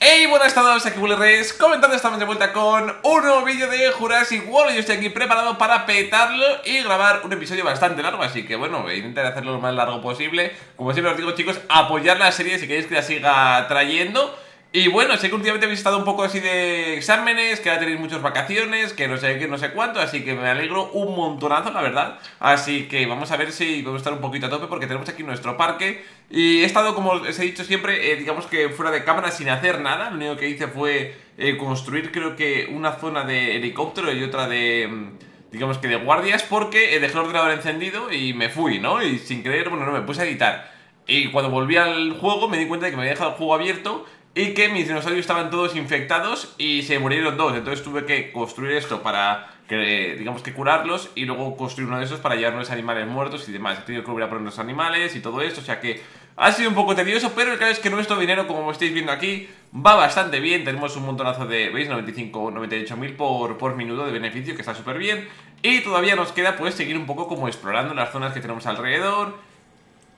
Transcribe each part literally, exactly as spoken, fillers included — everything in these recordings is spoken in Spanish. Hey, buenas a todos, aquí Willyrex, comentando, estamos de vuelta con un nuevo vídeo de Jurassic World. Yo estoy aquí preparado para petarlo y grabar un episodio bastante largo, así que bueno, intentaré hacerlo lo más largo posible. Como siempre os digo, chicos, apoyar la serie si queréis que la siga trayendo. Y bueno, sé que últimamente habéis estado un poco así de exámenes, que ahora tenéis muchas vacaciones, que no sé qué, no sé cuánto, así que me alegro un montonazo, la verdad. Así que vamos a ver si vamos a estar un poquito a tope porque tenemos aquí nuestro parque. Y he estado, como os he dicho siempre, eh, digamos que fuera de cámara sin hacer nada. Lo único que hice fue eh, construir, creo que una zona de helicóptero y otra de... digamos que de guardias, porque eh, dejé el ordenador encendido y me fui, ¿no? Y sin creer, bueno, no, me puse a editar. Y cuando volví al juego me di cuenta de que me había dejado el juego abierto y que mis dinosaurios estaban todos infectados y se murieron dos, entonces tuve que construir esto para, que, digamos que curarlos y luego construir uno de esos para llevarnos animales muertos y demás. He tenido que volver a poner los animales y todo esto, o sea que ha sido un poco tedioso, pero el caso es que nuestro dinero, como estáis viendo aquí, va bastante bien. Tenemos un montonazo de, ¿veis? noventa y cinco, noventa y ocho mil por, por minuto de beneficio, que está súper bien. Y todavía nos queda pues seguir un poco como explorando las zonas que tenemos alrededor.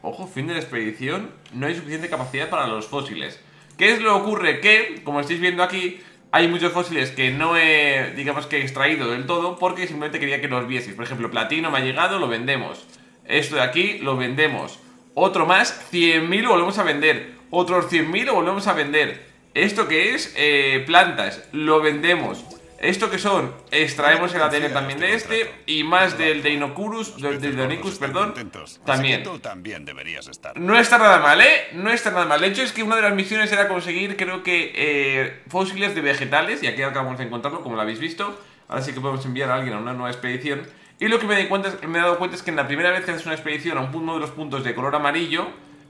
Ojo, fin de la expedición, no hay suficiente capacidad para los fósiles. ¿Qué es lo que ocurre? Que, como estáis viendo aquí, hay muchos fósiles que no he, digamos que he extraído del todo porque simplemente quería que los vieseis. Por ejemplo, Platino me ha llegado, lo vendemos. Esto de aquí, lo vendemos. Otro más, cien mil lo volvemos a vender. Otros cien mil lo volvemos a vender. Esto que es eh, plantas, lo vendemos. Esto que son, extraemos el A D N también de este y más del Deinonychus, del Deinonychus, perdón, también. No está nada mal, ¿eh? No está nada mal. De hecho, es que una de las misiones era conseguir, creo que, eh, fósiles de vegetales, y aquí acabamos de encontrarlo, como lo habéis visto. Ahora sí que podemos enviar a alguien a una nueva expedición. Y lo que me, di cuenta es, me he dado cuenta es que en la primera vez que haces una expedición a uno de los puntos de color amarillo,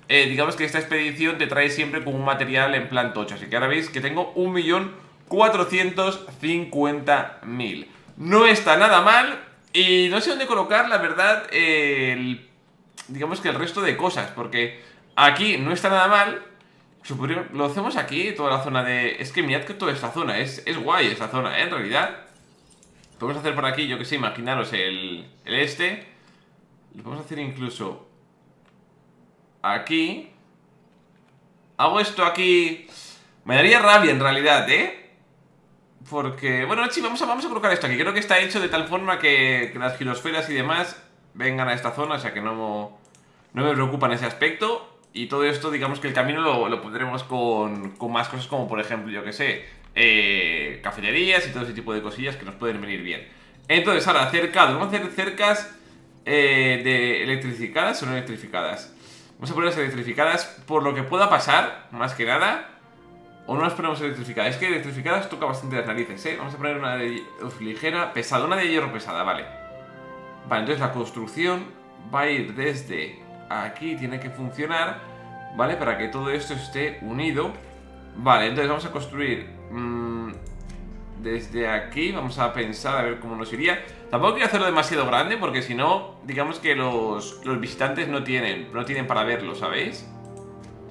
eh, digamos que esta expedición te trae siempre como un material en plan tocho. Así que ahora veis que tengo un millón... cuatrocientos cincuenta mil. No está nada mal. Y no sé dónde colocar, la verdad, el, digamos que el resto de cosas, porque aquí no está nada mal. Lo hacemos aquí, toda la zona de... Es que mirad que toda esta zona es, es guay esta zona, ¿eh? En realidad podemos hacer por aquí, yo que sé, imaginaros el, el este. Lo podemos hacer incluso aquí. Hago esto aquí. Me daría rabia en realidad, ¿eh? Porque, bueno, sí, vamos a, vamos a colocar esto aquí. Creo que está hecho de tal forma que, que las girosferas y demás vengan a esta zona. O sea que no, no me preocupa en ese aspecto. Y todo esto, digamos que el camino lo, lo pondremos con, con más cosas como, por ejemplo, yo que sé, eh, cafeterías y todo ese tipo de cosillas que nos pueden venir bien. Entonces, ahora, cercados. Vamos a hacer cercas eh, de electrificadas o no electrificadas. Vamos a ponerlas electrificadas por lo que pueda pasar, más que nada. O no las ponemos electrificadas. Es que electrificadas toca bastante las narices, ¿eh? Vamos a poner una de uf, ligera, pesada, una de hierro pesada, vale. Vale, entonces la construcción va a ir desde aquí, tiene que funcionar, ¿vale? Para que todo esto esté unido. Vale, entonces vamos a construir mmm, desde aquí, vamos a pensar a ver cómo nos iría. Tampoco quiero hacerlo demasiado grande porque si no, digamos que los, los visitantes no tienen, no tienen para verlo, ¿sabéis?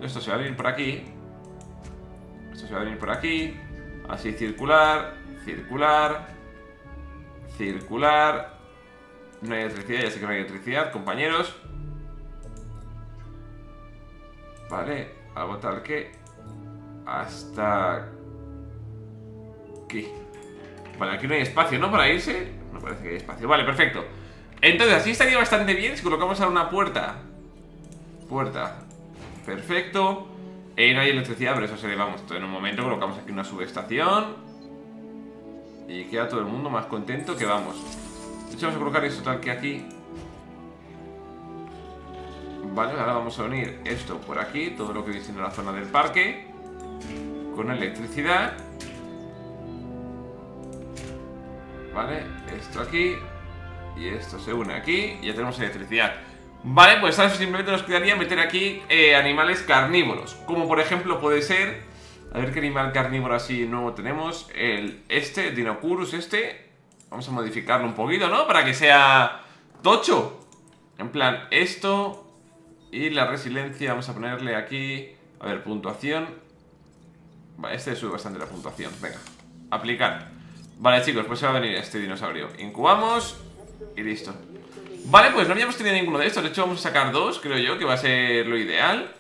Esto se va a venir por aquí. Esto se va a venir por aquí, así circular, circular, circular. No hay electricidad, ya sé que no hay electricidad, compañeros. Vale, algo tal que hasta aquí. Vale, aquí no hay espacio, ¿no? Para irse, no parece que hay espacio. Vale, perfecto. Entonces, así estaría bastante bien si colocamos ahora una puerta. Puerta, perfecto. Eh, no hay electricidad, pero eso se le vamos. En un momento colocamos aquí una subestación y queda todo el mundo más contento que vamos. De hecho, vamos a colocar esto tal que aquí. Vale, ahora vamos a unir esto por aquí, todo lo que viene siendo la zona del parque, con electricidad. Vale, esto aquí y esto se une aquí y ya tenemos electricidad. Vale, pues ahora simplemente nos quedaría meter aquí eh, animales carnívoros. Como por ejemplo puede ser... A ver qué animal carnívoro así nuevo tenemos. El este, el Deinonychus este. Vamos a modificarlo un poquito, ¿no? Para que sea tocho. En plan, esto. Y la resiliencia vamos a ponerle aquí... A ver, puntuación. Vale, este sube bastante la puntuación. Venga, aplicar. Vale chicos, pues se va a venir este dinosaurio. Incubamos y listo. Vale, pues no habíamos tenido ninguno de estos. De hecho vamos a sacar dos, creo yo, que va a ser lo ideal.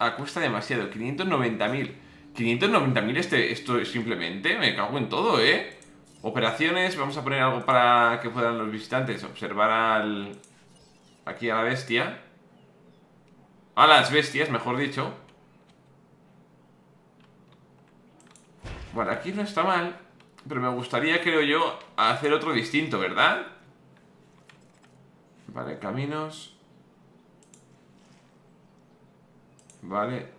Ah, cuesta demasiado, quinientos noventa mil. quinientos noventa mil este, esto es simplemente, me cago en todo, ¿eh? Operaciones, vamos a poner algo para que puedan los visitantes observar al... aquí a la bestia. A las bestias, mejor dicho. Bueno, aquí no está mal, pero me gustaría, creo yo, hacer otro distinto, ¿verdad? Vale, caminos. Vale.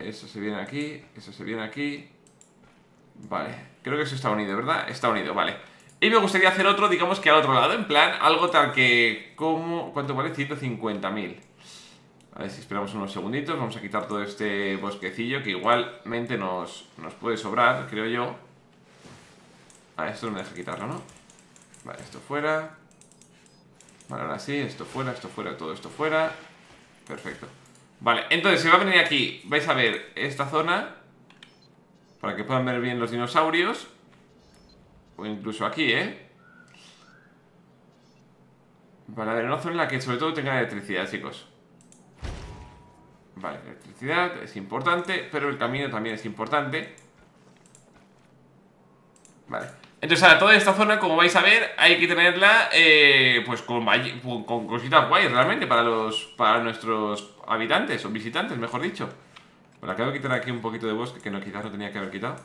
Eso se viene aquí, eso se viene aquí. Vale, creo que eso está unido, ¿verdad? Está unido, vale. Y me gustaría hacer otro, digamos que al otro lado, en plan, algo tal que... como ¿cuánto vale? ciento cincuenta mil. A ver si esperamos unos segunditos. Vamos a quitar todo este bosquecillo que igualmente nos, nos puede sobrar, creo yo. Ah, esto no me deja quitarlo, ¿no? Vale, esto fuera. Vale, ahora sí, esto fuera, esto fuera, todo esto fuera. Perfecto. Vale, entonces se va a venir aquí. Vais a ver esta zona para que puedan ver bien los dinosaurios. O incluso aquí, ¿eh? Vale, a ver, una zona en la que sobre todo tengan electricidad, chicos. Vale, electricidad es importante, pero el camino también es importante. Vale. Entonces ahora toda esta zona, como vais a ver, hay que tenerla eh, pues con, con cositas guays realmente para los para nuestros habitantes o visitantes, mejor dicho. Bueno, acabo de quitar aquí un poquito de bosque que no, quizás no tenía que haber quitado.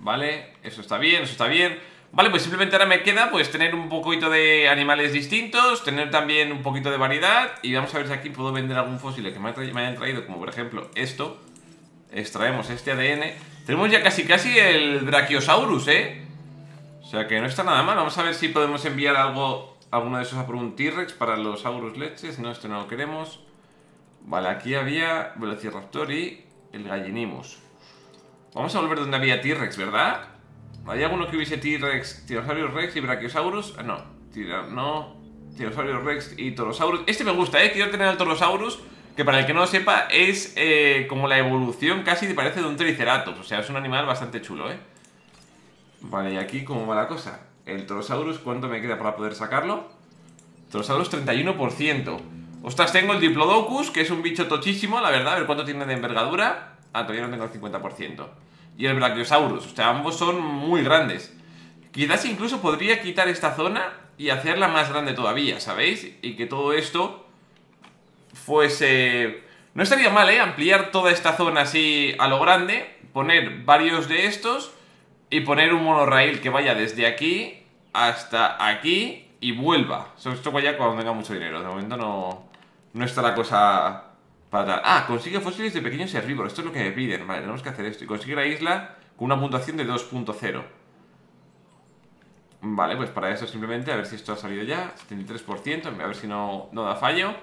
Vale, eso está bien, eso está bien. Vale, pues simplemente ahora me queda pues tener un poquito de animales distintos, tener también un poquito de variedad. Y vamos a ver si aquí puedo vender algún fósil que me hayan traído, como por ejemplo esto. Extraemos este A D N. Tenemos ya casi casi el Brachiosaurus, ¿eh? O sea que no está nada mal. Vamos a ver si podemos enviar algo, alguno de esos a por un T-Rex para los Saurus leches. No, esto no lo queremos. Vale, aquí había Velociraptor y el Gallinimus. Vamos a volver donde había T-Rex, ¿verdad? ¿Había alguno que hubiese T-Rex, Tiranosaurio Rex y Brachiosaurus? Ah, no, tira, no, Tiranosaurio Rex y Torosaurus. Este me gusta, ¿eh? Quiero tener al Torosaurus, que para el que no lo sepa es eh, como la evolución casi parece de un Triceratops. O sea, es un animal bastante chulo, ¿eh? Vale, y aquí ¿cómo va la cosa? El Torosaurus, ¿cuánto me queda para poder sacarlo? Torosaurus treinta y uno por ciento. Ostras, tengo el Diplodocus, que es un bicho tochísimo, la verdad. A ver cuánto tiene de envergadura. Ah, todavía no tengo el cincuenta por ciento. Y el Brachiosaurus, o sea, ambos son muy grandes. Quizás incluso podría quitar esta zona y hacerla más grande todavía, ¿sabéis? Y que todo esto fuese... No estaría mal, ¿eh? Ampliar toda esta zona así a lo grande, poner varios de estos y poner un monorraíl que vaya desde aquí hasta aquí y vuelva. Esto vaya cuando tenga mucho dinero. De momento no, no está la cosa... Ah, consigue fósiles de pequeños herbívoros. Esto es lo que me piden. Vale, tenemos que hacer esto. Y consigue la isla con una puntuación de dos punto cero. Vale, pues para eso simplemente, a ver si esto ha salido ya. setenta y tres por ciento, a ver si no, no da fallo.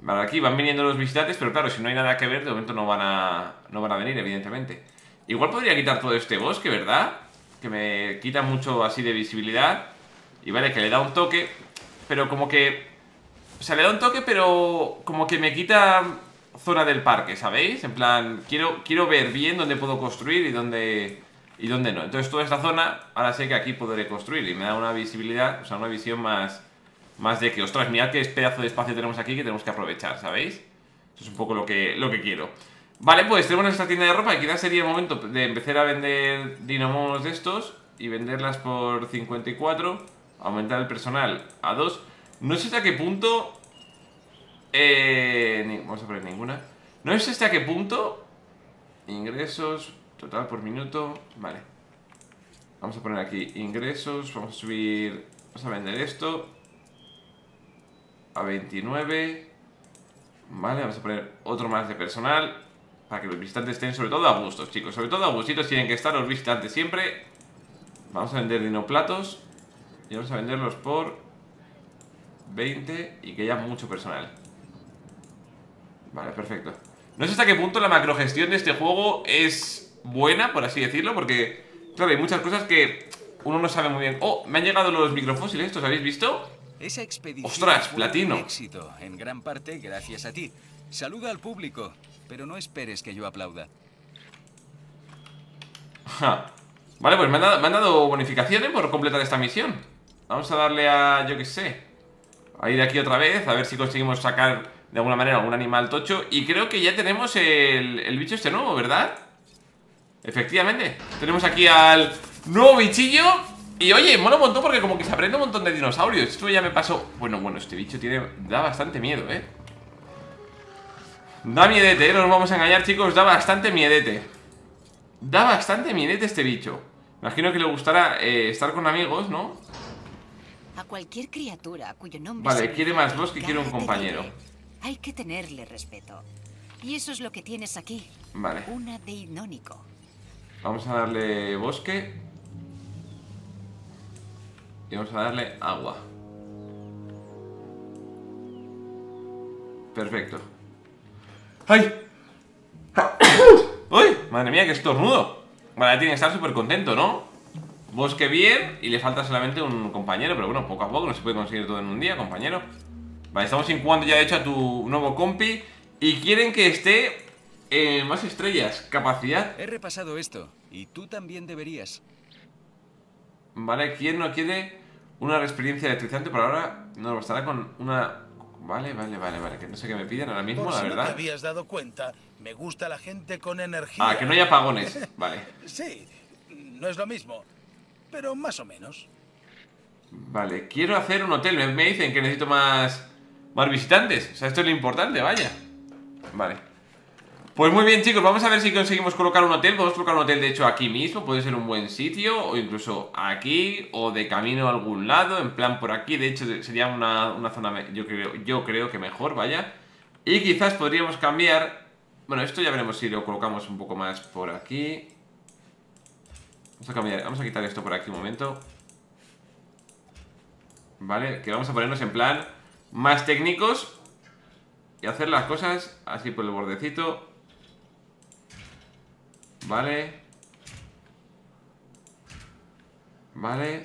Vale, aquí van viniendo los visitantes, pero claro, si no hay nada que ver, de momento no van a, no van a venir, evidentemente. Igual podría quitar todo este bosque, ¿verdad? Que me quita mucho así de visibilidad. Y vale, que le da un toque, pero como que... O sea, le da un toque, pero como que me quita... zona del parque, ¿sabéis? En plan, quiero, quiero ver bien dónde puedo construir y dónde, y dónde no. Entonces toda esta zona, ahora sé que aquí podré construir y me da una visibilidad, o sea, una visión más, más de que, ostras, mirad qué pedazo de espacio tenemos aquí que tenemos que aprovechar, ¿sabéis? Eso es un poco lo que, lo que quiero. Vale, pues tenemos esta tienda de ropa y quizás sería el momento de empezar a vender dinamos de estos y venderlas por cincuenta y cuatro, aumentar el personal a dos. No sé hasta qué punto... Eh, ni, vamos a poner ninguna. No sé hasta qué punto. Ingresos, total por minuto. Vale. Vamos a poner aquí ingresos. Vamos a subir. Vamos a vender esto a veintinueve. Vale, vamos a poner otro más de personal para que los visitantes estén sobre todo a gustos, chicos. Sobre todo a gustitos tienen que estar los visitantes siempre. Vamos a vender dinoplatos y vamos a venderlos por veinte y que haya mucho personal. Vale, perfecto. No sé hasta qué punto la macrogestión de este juego es buena, por así decirlo, porque, claro, hay muchas cosas que uno no sabe muy bien. Oh, me han llegado los microfósiles, ¿estos habéis visto? Esa expedición ¡ostras, Platino! Un éxito, en gran parte gracias a ti. Saluda al público, pero no esperes que yo aplauda. Ja. Vale, pues me han dado, me han dado bonificaciones por completar esta misión. Vamos a darle a, yo qué sé, a ir aquí otra vez, a ver si conseguimos sacar de alguna manera, algún animal tocho. Y creo que ya tenemos el, el bicho este nuevo, ¿verdad? Efectivamente, tenemos aquí al nuevo bichillo. Y oye, mola un montón porque como que se aprende un montón de dinosaurios. Esto ya me pasó... Bueno, bueno, este bicho tiene... da bastante miedo, ¿eh? Da miedete, ¿eh? No nos vamos a engañar, chicos. Da bastante miedete. Da bastante miedete este bicho. Imagino que le gustará eh, estar con amigos, ¿no? A cualquier criatura cuyo nombre... Vale, quiere más voz que quiere un compañero. Hay que tenerle respeto. Y eso es lo que tienes aquí. Vale. Una deinónico. Vamos a darle bosque. Y vamos a darle agua. Perfecto. ¡Ay! ¡Uy! Madre mía, qué estornudo. Vale, tiene que estar súper contento, ¿no? Bosque bien. Y le falta solamente un compañero. Pero bueno, poco a poco. No se puede conseguir todo en un día, compañero. Vale, estamos incubando ya de hecho a tu nuevo compi. Y quieren que esté... Eh, más estrellas, capacidad. He repasado esto, y tú también deberías. Vale, ¿quién no quiere una experiencia electrizante? Por ahora nos bastará con una... Vale, vale, vale, vale, que no sé qué me piden ahora mismo, por la si verdad. No te habías dado cuenta, me gusta la gente con energía. Ah, que no haya apagones, vale. Sí, no es lo mismo, pero más o menos. Vale, quiero hacer un hotel, me dicen que necesito más, más visitantes. O sea, esto es lo importante, vaya. Vale. Pues muy bien, chicos, vamos a ver si conseguimos colocar un hotel. Podemos colocar un hotel, de hecho, aquí mismo. Puede ser un buen sitio, o incluso aquí, o de camino a algún lado. En plan, por aquí, de hecho, sería una, una zona, yo creo, yo creo que mejor, vaya. Y quizás podríamos cambiar. Bueno, esto ya veremos si lo colocamos un poco más por aquí. Vamos a cambiar, vamos a quitar esto por aquí un momento. Vale, que vamos a ponernos en plan más técnicos y hacer las cosas así por el bordecito. Vale. Vale.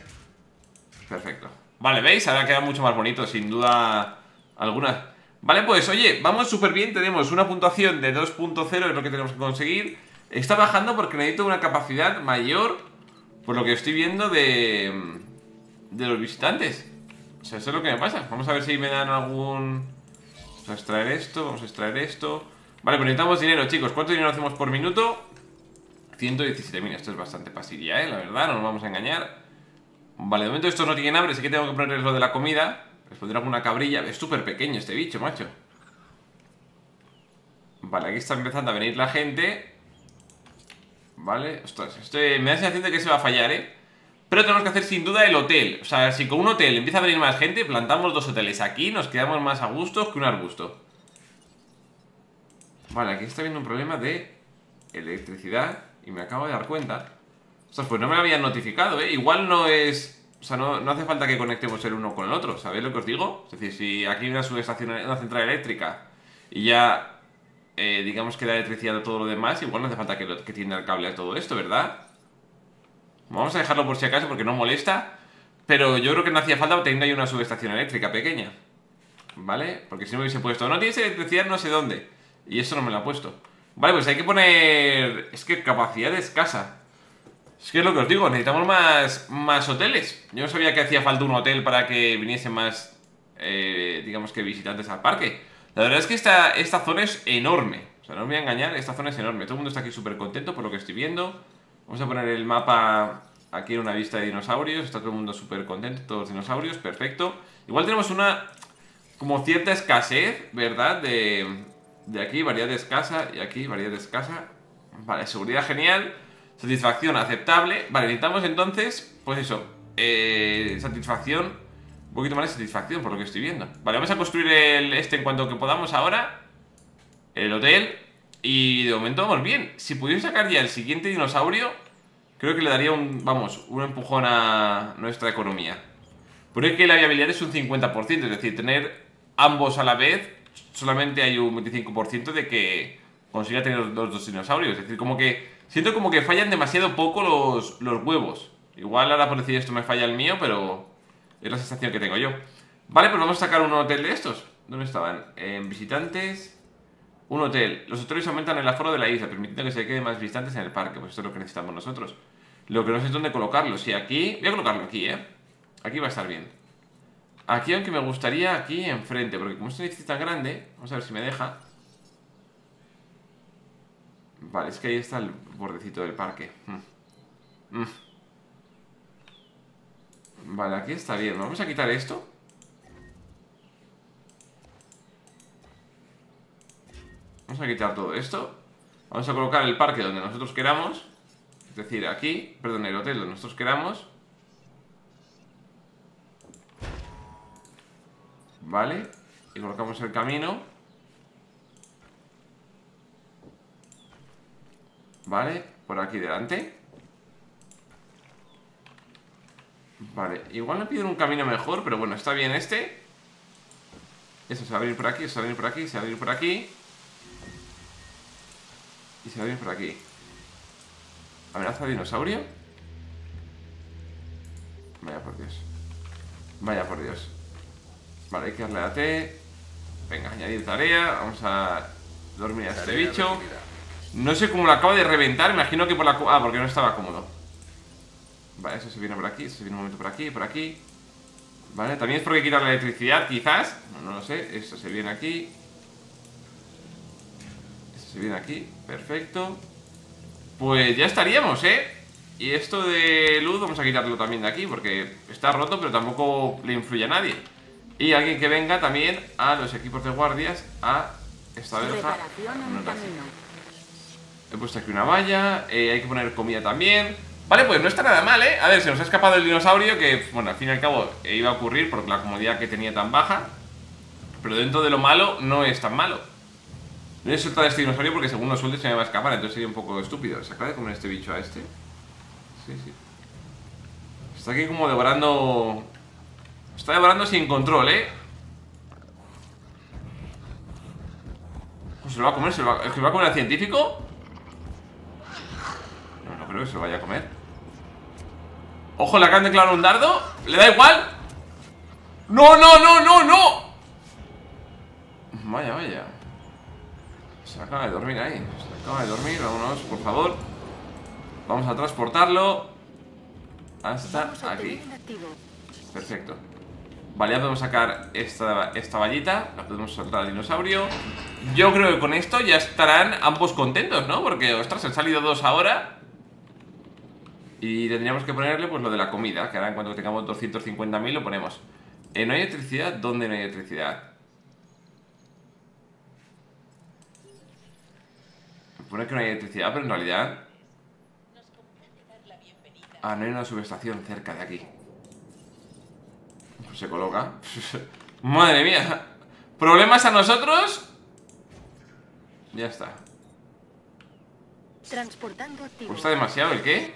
Perfecto. Vale, ¿veis? Ahora queda mucho más bonito, sin duda alguna. Vale, pues oye, vamos súper bien. Tenemos una puntuación de dos punto cero, es lo que tenemos que conseguir. Está bajando porque necesito una capacidad mayor, por lo que estoy viendo, de, de los visitantes. O sea, eso es lo que me pasa. Vamos a ver si me dan algún... Vamos a extraer esto, vamos a extraer esto. Vale, pero necesitamos dinero, chicos. ¿Cuánto dinero hacemos por minuto? ciento diecisiete mil, esto es bastante pasilla, ¿eh? La verdad, no nos vamos a engañar. Vale, de momento estos no tienen hambre, así que tengo que ponerles lo de la comida. Les pondré alguna cabrilla. Es súper pequeño este bicho, macho. Vale, aquí está empezando a venir la gente. Vale, ostras, estoy... me da la sensación de que se va a fallar, ¿eh? Pero tenemos que hacer sin duda el hotel. O sea, si con un hotel empieza a venir más gente, plantamos dos hoteles aquí, nos quedamos más a gusto que un arbusto. Vale, aquí está habiendo un problema de electricidad. Y me acabo de dar cuenta. O sea, pues no me lo habían notificado, ¿eh? Igual no es... O sea, no, no hace falta que conectemos el uno con el otro. ¿Sabéis lo que os digo? Es decir, si aquí hay una subestación, una central eléctrica, y ya, eh, digamos que da electricidad a todo lo demás, igual no hace falta que, que tienda el cable a todo esto, ¿verdad? Vamos a dejarlo por si acaso porque no molesta. Pero yo creo que no hacía falta teniendo ahí una subestación eléctrica pequeña. ¿Vale? Porque si no me hubiese puesto, no tienes electricidad no sé dónde. Y eso no me lo ha puesto. Vale, pues hay que poner... Es que capacidad escasa. Es que es lo que os digo, necesitamos más, más hoteles. Yo no sabía que hacía falta un hotel para que viniesen más, eh, digamos que visitantes al parque. La verdad es que esta, esta zona es enorme. O sea, no os voy a engañar, esta zona es enorme. Todo el mundo está aquí súper contento por lo que estoy viendo. Vamos a poner el mapa aquí en una vista de dinosaurios. Está todo el mundo súper contento, todos los dinosaurios, perfecto. Igual tenemos una... como cierta escasez, ¿verdad? De... De aquí, variedad escasa. Y aquí, variedad escasa. Vale, seguridad genial. Satisfacción aceptable. Vale, necesitamos entonces, pues eso, eh, satisfacción. Un poquito más de satisfacción por lo que estoy viendo. Vale, vamos a construir el este en cuanto que podamos ahora. El hotel. Y de momento vamos bien. Si pudiese sacar ya el siguiente dinosaurio, creo que le daría un, vamos, un empujón a nuestra economía. Pero es que la viabilidad es un cincuenta por ciento. Es decir, tener ambos a la vez, solamente hay un veinticinco por ciento de que consiga tener los dos dinosaurios. Es decir, como que siento como que fallan demasiado poco los, los huevos. Igual ahora por decir esto me falla el mío, pero es la sensación que tengo yo. Vale, pues vamos a sacar un hotel de estos. ¿Dónde estaban? En visitantes. Un hotel. Los hoteles aumentan el aforo de la isla, permitiendo que se queden más visitantes en el parque. Pues esto es lo que necesitamos nosotros. Lo que no sé es dónde colocarlo. Si aquí... Voy a colocarlo aquí, ¿eh? Aquí va a estar bien. Aquí, aunque me gustaría aquí enfrente, porque como es un edificio tan grande, vamos a ver si me deja. Vale, es que ahí está el bordecito del parque. Mm. Mm. Vale, aquí está bien. Vamos a quitar esto. Vamos a quitar todo esto. Vamos a colocar el parque donde nosotros queramos. Es decir, aquí, perdón, el hotel donde nosotros queramos. Vale, y colocamos el camino. Vale, por aquí delante. Vale, igual me piden un camino mejor, pero bueno, está bien este. Eso, se va a abrir por aquí, se va a abrir por aquí, se va a abrir por aquí. Y se va a abrir por aquí. ¿Amenaza de dinosaurio? Vaya por Dios. Vaya por Dios. Vale, hay que darle a T. Venga, añadir tarea. Vamos a dormir a este tarea bicho dormida. No sé cómo lo acaba de reventar. Imagino que por la... Ah, porque no estaba cómodo. Vale, eso se viene por aquí. Eso se viene un momento por aquí, por aquí. Vale, también es porque quitar la electricidad, quizás. No, no lo sé, esto se viene aquí. Esto se viene aquí, perfecto. Pues ya estaríamos, ¿eh? Y esto de luz vamos a quitarlo también de aquí, porque está roto, pero tampoco le influye a nadie. Y alguien que venga también a los equipos de guardias a esta verja. He puesto aquí una valla, eh, hay que poner comida también. Vale, pues no está nada mal, ¿eh? A ver, se nos ha escapado el dinosaurio, que, bueno, al fin y al cabo iba a ocurrir por la comodidad que tenía tan baja. Pero dentro de lo malo, no es tan malo. No he soltado a este dinosaurio porque según lo suelte se me va a escapar, entonces sería un poco estúpido. ¿Se acaba de comer este bicho a este? Sí, sí. Está aquí como devorando... Está devorando sin control, ¿eh? Pues se lo va a comer, se lo va, ¿es que lo va a comer al científico? No, no creo que se lo vaya a comer. ¡Ojo, le acaban de clavar un dardo! ¡Le da igual! ¡No, no, no, no, no! Vaya, vaya. Se acaba de dormir ahí. Se acaba de dormir, vámonos, por favor. Vamos a transportarlo hasta aquí. Perfecto. Vale, ya podemos sacar esta, esta vallita. La podemos soltar al dinosaurio. Yo creo que con esto ya estarán ambos contentos, ¿no? Porque, ostras, han salido dos ahora. Y tendríamos que ponerle pues lo de la comida, que ahora en cuanto tengamos doscientos cincuenta mil lo ponemos. ¿Eh, ¿No hay electricidad? ¿Dónde no hay electricidad? Me pone que no hay electricidad, pero en realidad... Ah, no hay una subestación cerca de aquí. Se coloca. Madre mía. ¿Problemas a nosotros? Ya está. ¿Cuesta demasiado el qué?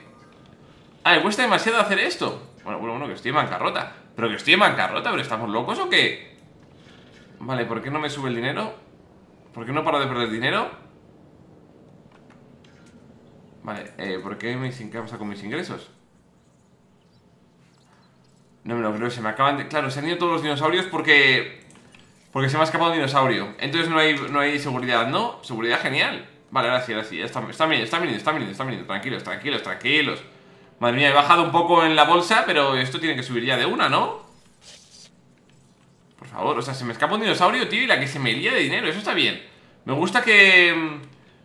Ah, ¿me cuesta demasiado hacer esto? Bueno, bueno, bueno, que estoy en bancarrota. Pero que estoy en bancarrota, pero ¿estamos locos o qué? Vale, ¿por qué no me sube el dinero? ¿Por qué no paro de perder dinero? Vale, eh, ¿por qué me pasa con mis ingresos? No me lo creo, se me acaban de... Claro, se han ido todos los dinosaurios porque... Porque se me ha escapado un dinosaurio. Entonces no hay, no hay seguridad, ¿no? Seguridad genial. Vale, ahora sí, ahora sí. Están viniendo, están viniendo, están viniendo, están viniendo. Tranquilos, tranquilos, tranquilos. Madre mía, he bajado un poco en la bolsa, pero esto tiene que subir ya de una, ¿no? Por favor, o sea, se me escapa un dinosaurio, tío, y la que se me lía de dinero. Eso está bien. Me gusta que...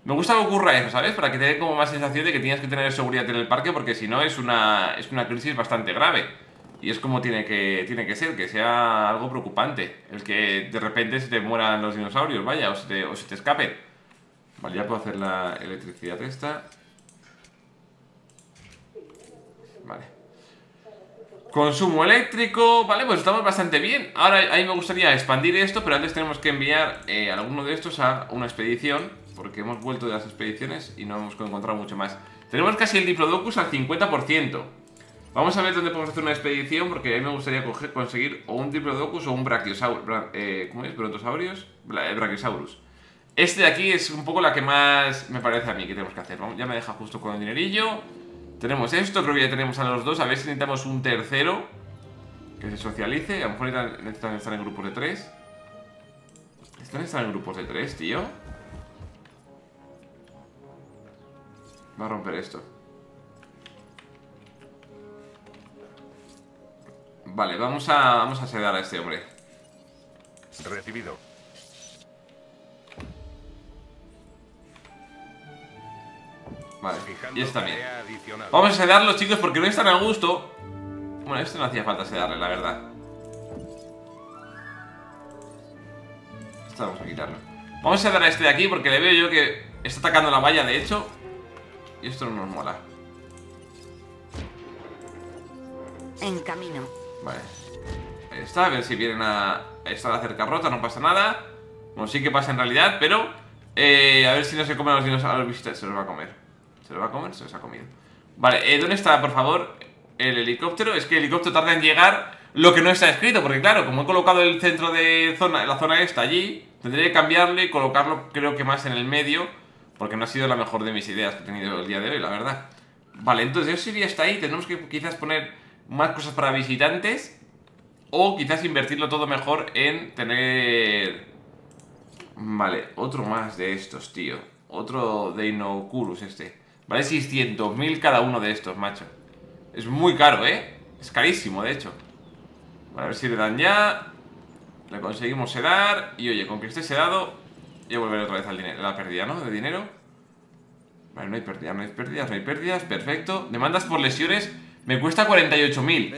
Me gusta que ocurra eso, ¿sabes? Para que te dé como más sensación de que tienes que tener seguridad en el parque, porque si no es una, es una crisis bastante grave. Y es como tiene que, tiene que ser, que sea algo preocupante. El que de repente se te mueran los dinosaurios, vaya, o se te, o se te escapen. Vale, ya puedo hacer la electricidad esta. Vale. Consumo eléctrico, vale, pues estamos bastante bien. Ahora ahí me gustaría expandir esto, pero antes tenemos que enviar eh, alguno de estos a una expedición, porque hemos vuelto de las expediciones y no hemos encontrado mucho más. Tenemos casi el Diplodocus al cincuenta por ciento. Vamos a ver dónde podemos hacer una expedición, porque a mí me gustaría coger, conseguir o un Diplodocus o un Brachiosaurus. Bra eh, ¿Cómo es? ¿Brontosaurios? Bla eh, Brachiosaurus. Este de aquí es un poco la que más me parece a mí que tenemos que hacer. Vamos, ya me deja justo con el dinerillo. Tenemos esto, creo que ya tenemos a los dos. A ver si necesitamos un tercero que se socialice. A lo mejor necesitan estar en grupos de tres. Están estar en grupos de tres, tío. Va a romper esto. Vale, vamos a, vamos a sedar a este hombre. Recibido. Vale, y está bien. Vamos a sedarlos, chicos, porque no están a gusto. Bueno, esto no hacía falta sedarle, la verdad. Esto vamos a quitarlo. Vamos a sedar a este de aquí porque le veo yo que está atacando la valla, de hecho. Y esto no nos mola. En camino. Vale. Ahí está, a ver si vienen a, a estar a hacer carrota, no pasa nada. Bueno, sí que pasa en realidad, pero eh, a ver si no se comen los dinosaurios. A los visitantes se los va a comer. Se los va a comer, se los ha comido. Vale, eh, ¿dónde está, por favor, el helicóptero? Es que el helicóptero tarda en llegar, lo que no está escrito, porque claro, como he colocado el centro de zona, la zona esta allí, tendré que cambiarle y colocarlo creo que más en el medio, porque no ha sido la mejor de mis ideas que he tenido el día de hoy, la verdad. Vale, entonces eso iría hasta ahí. Tenemos que quizás poner más cosas para visitantes, o quizás invertirlo todo mejor en tener... Vale, otro más de estos, tío. Otro Deinonychus este. Vale, seiscientos mil cada uno de estos, macho. Es muy caro, ¿eh? Es carísimo, de hecho. Vale, a ver si le dan ya. Le conseguimos sedar. Y oye, con que esté sedado, ya volveré otra vez al dinero, la pérdida, ¿no? De dinero. Vale, no hay pérdidas, no hay pérdidas, no hay pérdidas. Perfecto. Demandas por lesiones. Me cuesta cuarenta y ocho mil.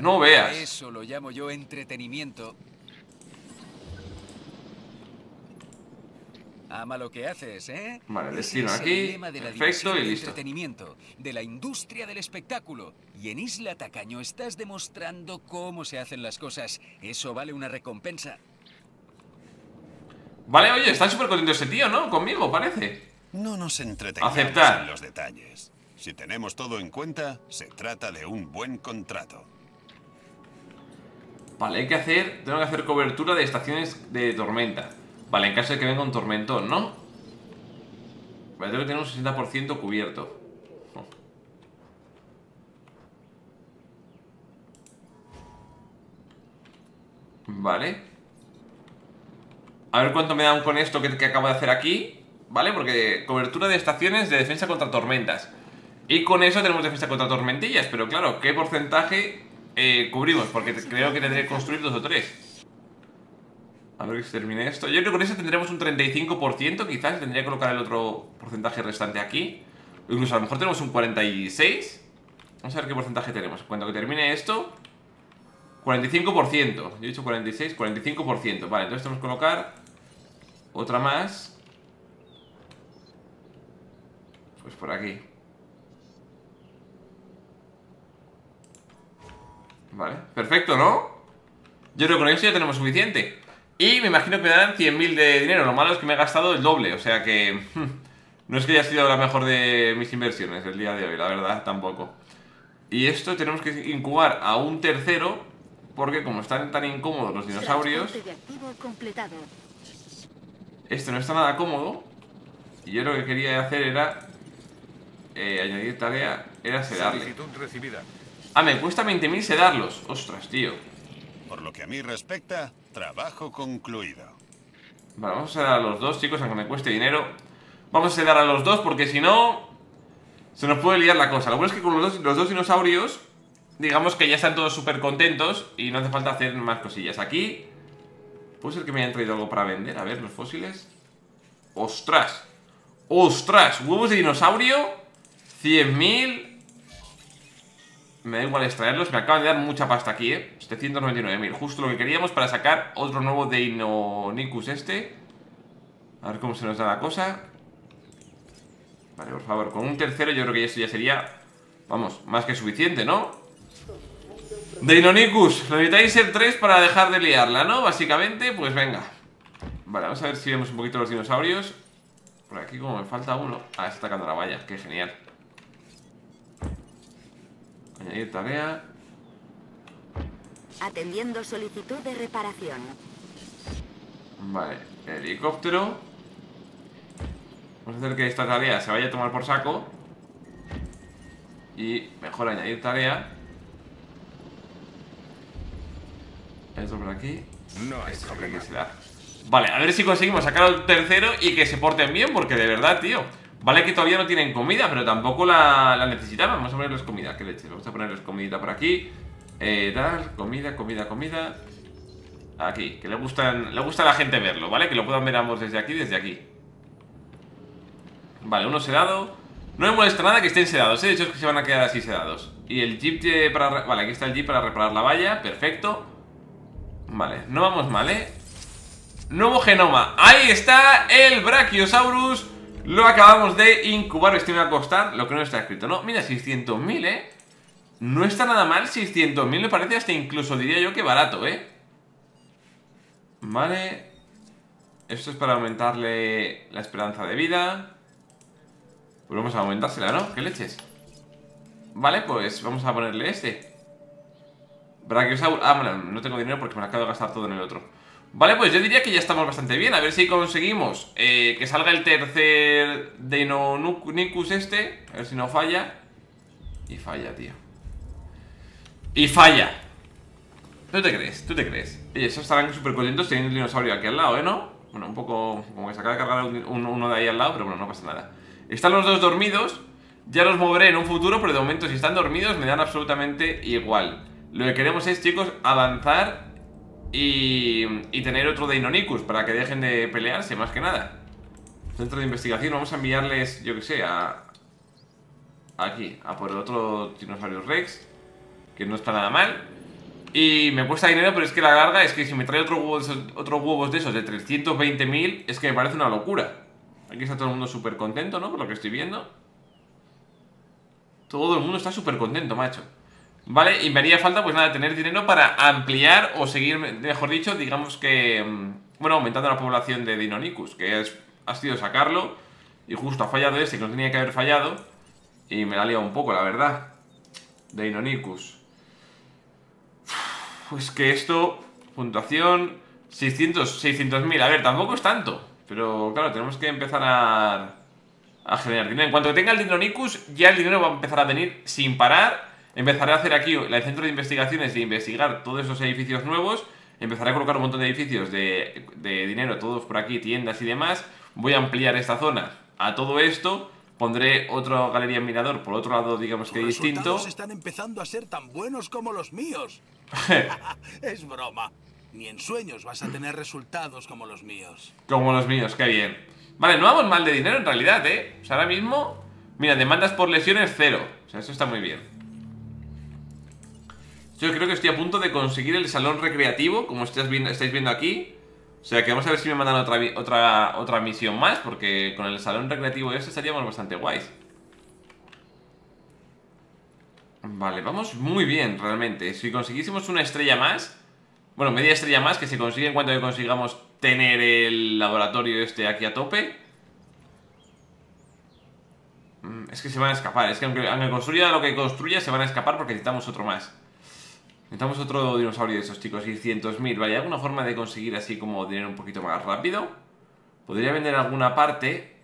No veas. Eso lo llamo yo entretenimiento. Ama lo que haces, ¿eh? Vale, destino aquí. Perfecto y listo. Entretenimiento de la industria del espectáculo. Y en Isla Tacaño estás demostrando cómo se hacen las cosas. Eso vale una recompensa. Vale, oye, está súper contento ese tío, ¿no? Conmigo, parece. No nos entretenemos en los detalles. Si tenemos todo en cuenta, se trata de un buen contrato. Vale, hay que hacer... Tengo que hacer cobertura de estaciones de tormenta. Vale, en caso de que venga un tormentón, ¿no? Vale, tengo que tener un sesenta por ciento cubierto. Oh. Vale. A ver cuánto me dan con esto que, que acabo de hacer aquí. Vale, porque cobertura de estaciones de defensa contra tormentas. Y con eso tenemos defensa contra tormentillas, pero claro, ¿qué porcentaje eh, cubrimos? Porque creo que tendré que construir dos o tres. A ver que se termine esto. Yo creo que con eso tendremos un treinta y cinco por ciento, quizás. Tendría que colocar el otro porcentaje restante aquí. O incluso a lo mejor tenemos un cuarenta y seis por ciento. Vamos a ver qué porcentaje tenemos. Cuando que termine esto, cuarenta y cinco por ciento. Yo he dicho cuarenta y seis, cuarenta y cinco por ciento. Vale, entonces tenemos que colocar otra más. Pues por aquí. Vale, perfecto, ¿no? Yo creo que con eso ya tenemos suficiente. Y me imagino que me darán cien mil de dinero. Lo malo es que me he gastado el doble, o sea que... No es que haya sido la mejor de mis inversiones el día de hoy, la verdad, tampoco. Y esto tenemos que incubar a un tercero, porque como están tan incómodos los dinosaurios... Esto no está nada cómodo. Y yo lo que quería hacer era... Eh, añadir tarea, era sedarle. Ah, me cuesta veinte mil sedarlos. Ostras, tío. Por lo que a mí respecta, trabajo concluido. Vale, vamos a sedar a los dos, chicos, aunque me cueste dinero. Vamos a sedar a los dos porque si no, se nos puede liar la cosa. Lo bueno es que con los dos, los dos dinosaurios, digamos que ya están todos súper contentos y no hace falta hacer más cosillas. Aquí, puede ser que me hayan traído algo para vender. A ver, los fósiles. Ostras. Ostras, huevos de dinosaurio. cien mil. Me da igual extraerlos, me acaban de dar mucha pasta aquí, eh setecientos noventa y nueve mil, justo lo que queríamos para sacar otro nuevo Deinonychus este. A ver cómo se nos da la cosa. Vale, por favor, con un tercero yo creo que eso ya sería, vamos, más que suficiente, ¿no? Deinonychus, necesitáis ser tres para dejar de liarla, ¿no? Básicamente, pues venga. Vale, vamos a ver si vemos un poquito los dinosaurios. Por aquí como me falta uno. Ah, está atacando la valla, qué genial. Añadir tarea. Atendiendo solicitud de reparación. Vale, helicóptero. Vamos a hacer que esta tarea se vaya a tomar por saco. Y mejor añadir tarea. Esto por aquí. No, esto por aquí se da. Vale, a ver si conseguimos sacar al tercero y que se porten bien, porque de verdad, tío. Vale que todavía no tienen comida, pero tampoco la, la necesitaban. Vamos a ponerles comida, que leche. Vamos a ponerles comidita por aquí. Eh, dar, comida, comida, comida. Aquí, que le gustan, le gusta a la gente verlo, ¿vale? Que lo puedan ver ambos desde aquí, desde aquí. Vale, uno sedado. No me molesta nada que estén sedados, ¿eh? De hecho es que se van a quedar así sedados. Y el jeep de para... Vale, aquí está el jeep para reparar la valla, perfecto. Vale, no vamos mal, ¿eh? Nuevo genoma, ahí está el Brachiosaurus. Lo acabamos de incubar, este me va a costar lo que no está escrito, ¿no? Mira, seiscientos mil, ¿eh? No está nada mal, seiscientos mil me parece hasta incluso diría yo que barato, ¿eh? Vale. Esto es para aumentarle la esperanza de vida. Pues vamos a aumentársela, ¿no? ¿Qué leches? Vale, pues vamos a ponerle este Brachiosaurus. Ah, bueno, no tengo dinero porque me lo acabo de gastar todo en el otro. Vale, pues yo diría que ya estamos bastante bien. A ver si conseguimos eh, que salga el tercer Deinonychus este. A ver si no falla. Y falla, tío. Y falla. ¿Tú te crees? ¿Tú te crees? Oye, esos estarán súper contentos teniendo el dinosaurio aquí al lado, ¿eh? ¿No? Bueno, un poco como que se acaba de cargar un, un, uno de ahí al lado, pero bueno, no pasa nada. Están los dos dormidos. Ya los moveré en un futuro, pero de momento si están dormidos me dan absolutamente igual. Lo que queremos es, chicos, avanzar y, y tener otro Deinonychus para que dejen de pelearse, más que nada. Centro de investigación, vamos a enviarles, yo que sé, a... Aquí, a por el otro Tiranosaurio Rex, que no está nada mal. Y me cuesta dinero, pero es que la larga es que si me trae otro huevo de esos, otros huevos de esos de trescientos veinte mil, es que me parece una locura. Aquí está todo el mundo súper contento, ¿no? Por lo que estoy viendo. Todo el mundo está súper contento, macho. Vale, y me haría falta, pues nada, tener dinero para ampliar o seguir, mejor dicho, digamos que... Bueno, aumentando la población de Deinonychus, que es, ha sido sacarlo. Y justo ha fallado este, que no tenía que haber fallado. Y me la ha liado un poco, la verdad. Deinonychus. Pues que esto, puntuación, seiscientos mil, a ver, tampoco es tanto. Pero claro, tenemos que empezar a, a generar dinero. En cuanto tenga el Deinonychus, ya el dinero va a empezar a venir sin parar. Empezaré a hacer aquí el centro de investigaciones de investigar todos esos edificios nuevos. Empezaré a colocar un montón de edificios de, de dinero, todos por aquí, tiendas y demás. Voy a ampliar esta zona a todo esto. Pondré otra galería mirador por otro lado, digamos que distinto. Los resultados están empezando a ser tan buenos como los míos. Es broma. Ni en sueños vas a tener resultados como los míos. Como los míos, qué bien. Vale, no vamos mal de dinero en realidad, ¿eh? O sea, ahora mismo... Mira, demandas por lesiones cero. O sea, eso está muy bien. Yo creo que estoy a punto de conseguir el salón recreativo, como estáis viendo, estáis viendo aquí. O sea, que vamos a ver si me mandan otra, otra, otra misión más, porque con el salón recreativo este estaríamos bastante guays. Vale, vamos muy bien realmente. Si consiguiésemos una estrella más, bueno, media estrella más, que se consigue en cuanto que consigamos tener el laboratorio este aquí a tope. Es que se van a escapar, es que aunque, aunque construya lo que construya, se van a escapar porque necesitamos otro más. Necesitamos otro dinosaurio de esos, chicos, seiscientos mil. Vale, ¿hay alguna forma de conseguir así como dinero un poquito más rápido? Podría vender alguna parte.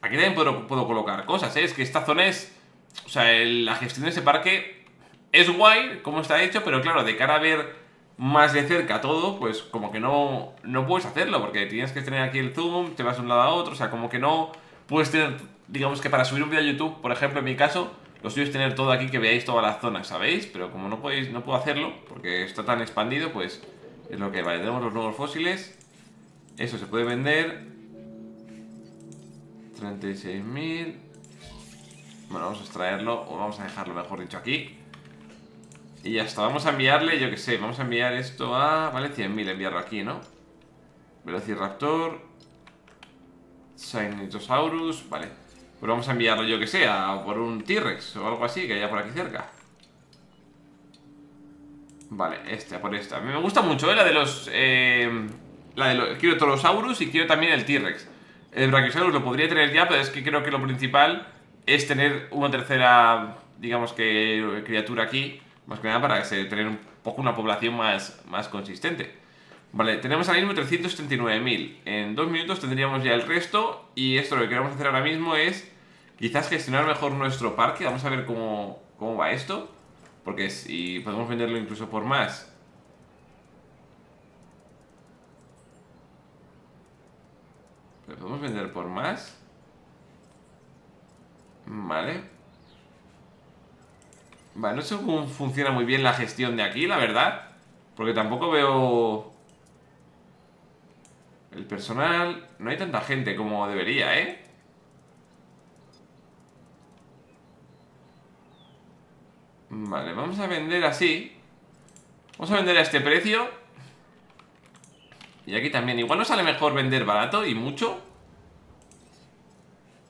Aquí también puedo, puedo colocar cosas, ¿eh? Es que esta zona es... O sea, el, la gestión de ese parque es guay, como está hecho, pero claro, de cara a ver más de cerca todo, pues como que no, no puedes hacerlo, porque tienes que tener aquí el zoom, te vas de un lado a otro, o sea, como que no puedes tener, digamos que para subir un vídeo a YouTube, por ejemplo, en mi caso, lo suyo es tener todo aquí, que veáis toda la zona, ¿sabéis? Pero como no podéis, no puedo hacerlo, porque está tan expandido, pues es lo que vale. Tenemos los nuevos fósiles, eso se puede vender, treinta y seis mil... Bueno, vamos a extraerlo, o vamos a dejarlo, mejor dicho, aquí. Y ya está, vamos a enviarle, yo que sé, vamos a enviar esto a... Vale, cien mil, enviarlo aquí, ¿no? Velociraptor, Cynetosaurus, vale. Pues vamos a enviarlo, yo que sé, a por un T-Rex o algo así, que haya por aquí cerca. Vale, este, a por esta. A mí me gusta mucho, ¿eh? La de los... Eh, la de los... Quiero Torosaurus y quiero también el T-Rex. El Brachiosaurus lo podría tener ya, pero es que creo que lo principal... es tener una tercera, digamos que, criatura aquí. Más que nada para tener un poco una población más, más consistente. Vale, tenemos ahora mismo trescientos setenta y nueve mil. En dos minutos tendríamos ya el resto. Y esto lo que queremos hacer ahora mismo es quizás gestionar mejor nuestro parque. Vamos a ver cómo, cómo va esto. Porque si podemos venderlo incluso por más. ¿Lo podemos vender por más? Vale. Vale, no sé cómo funciona muy bien la gestión de aquí, la verdad. Porque tampoco veo... El personal... No hay tanta gente como debería, ¿eh? Vale, vamos a vender así. Vamos a vender a este precio. Y aquí también. Igual nos sale mejor vender barato y mucho.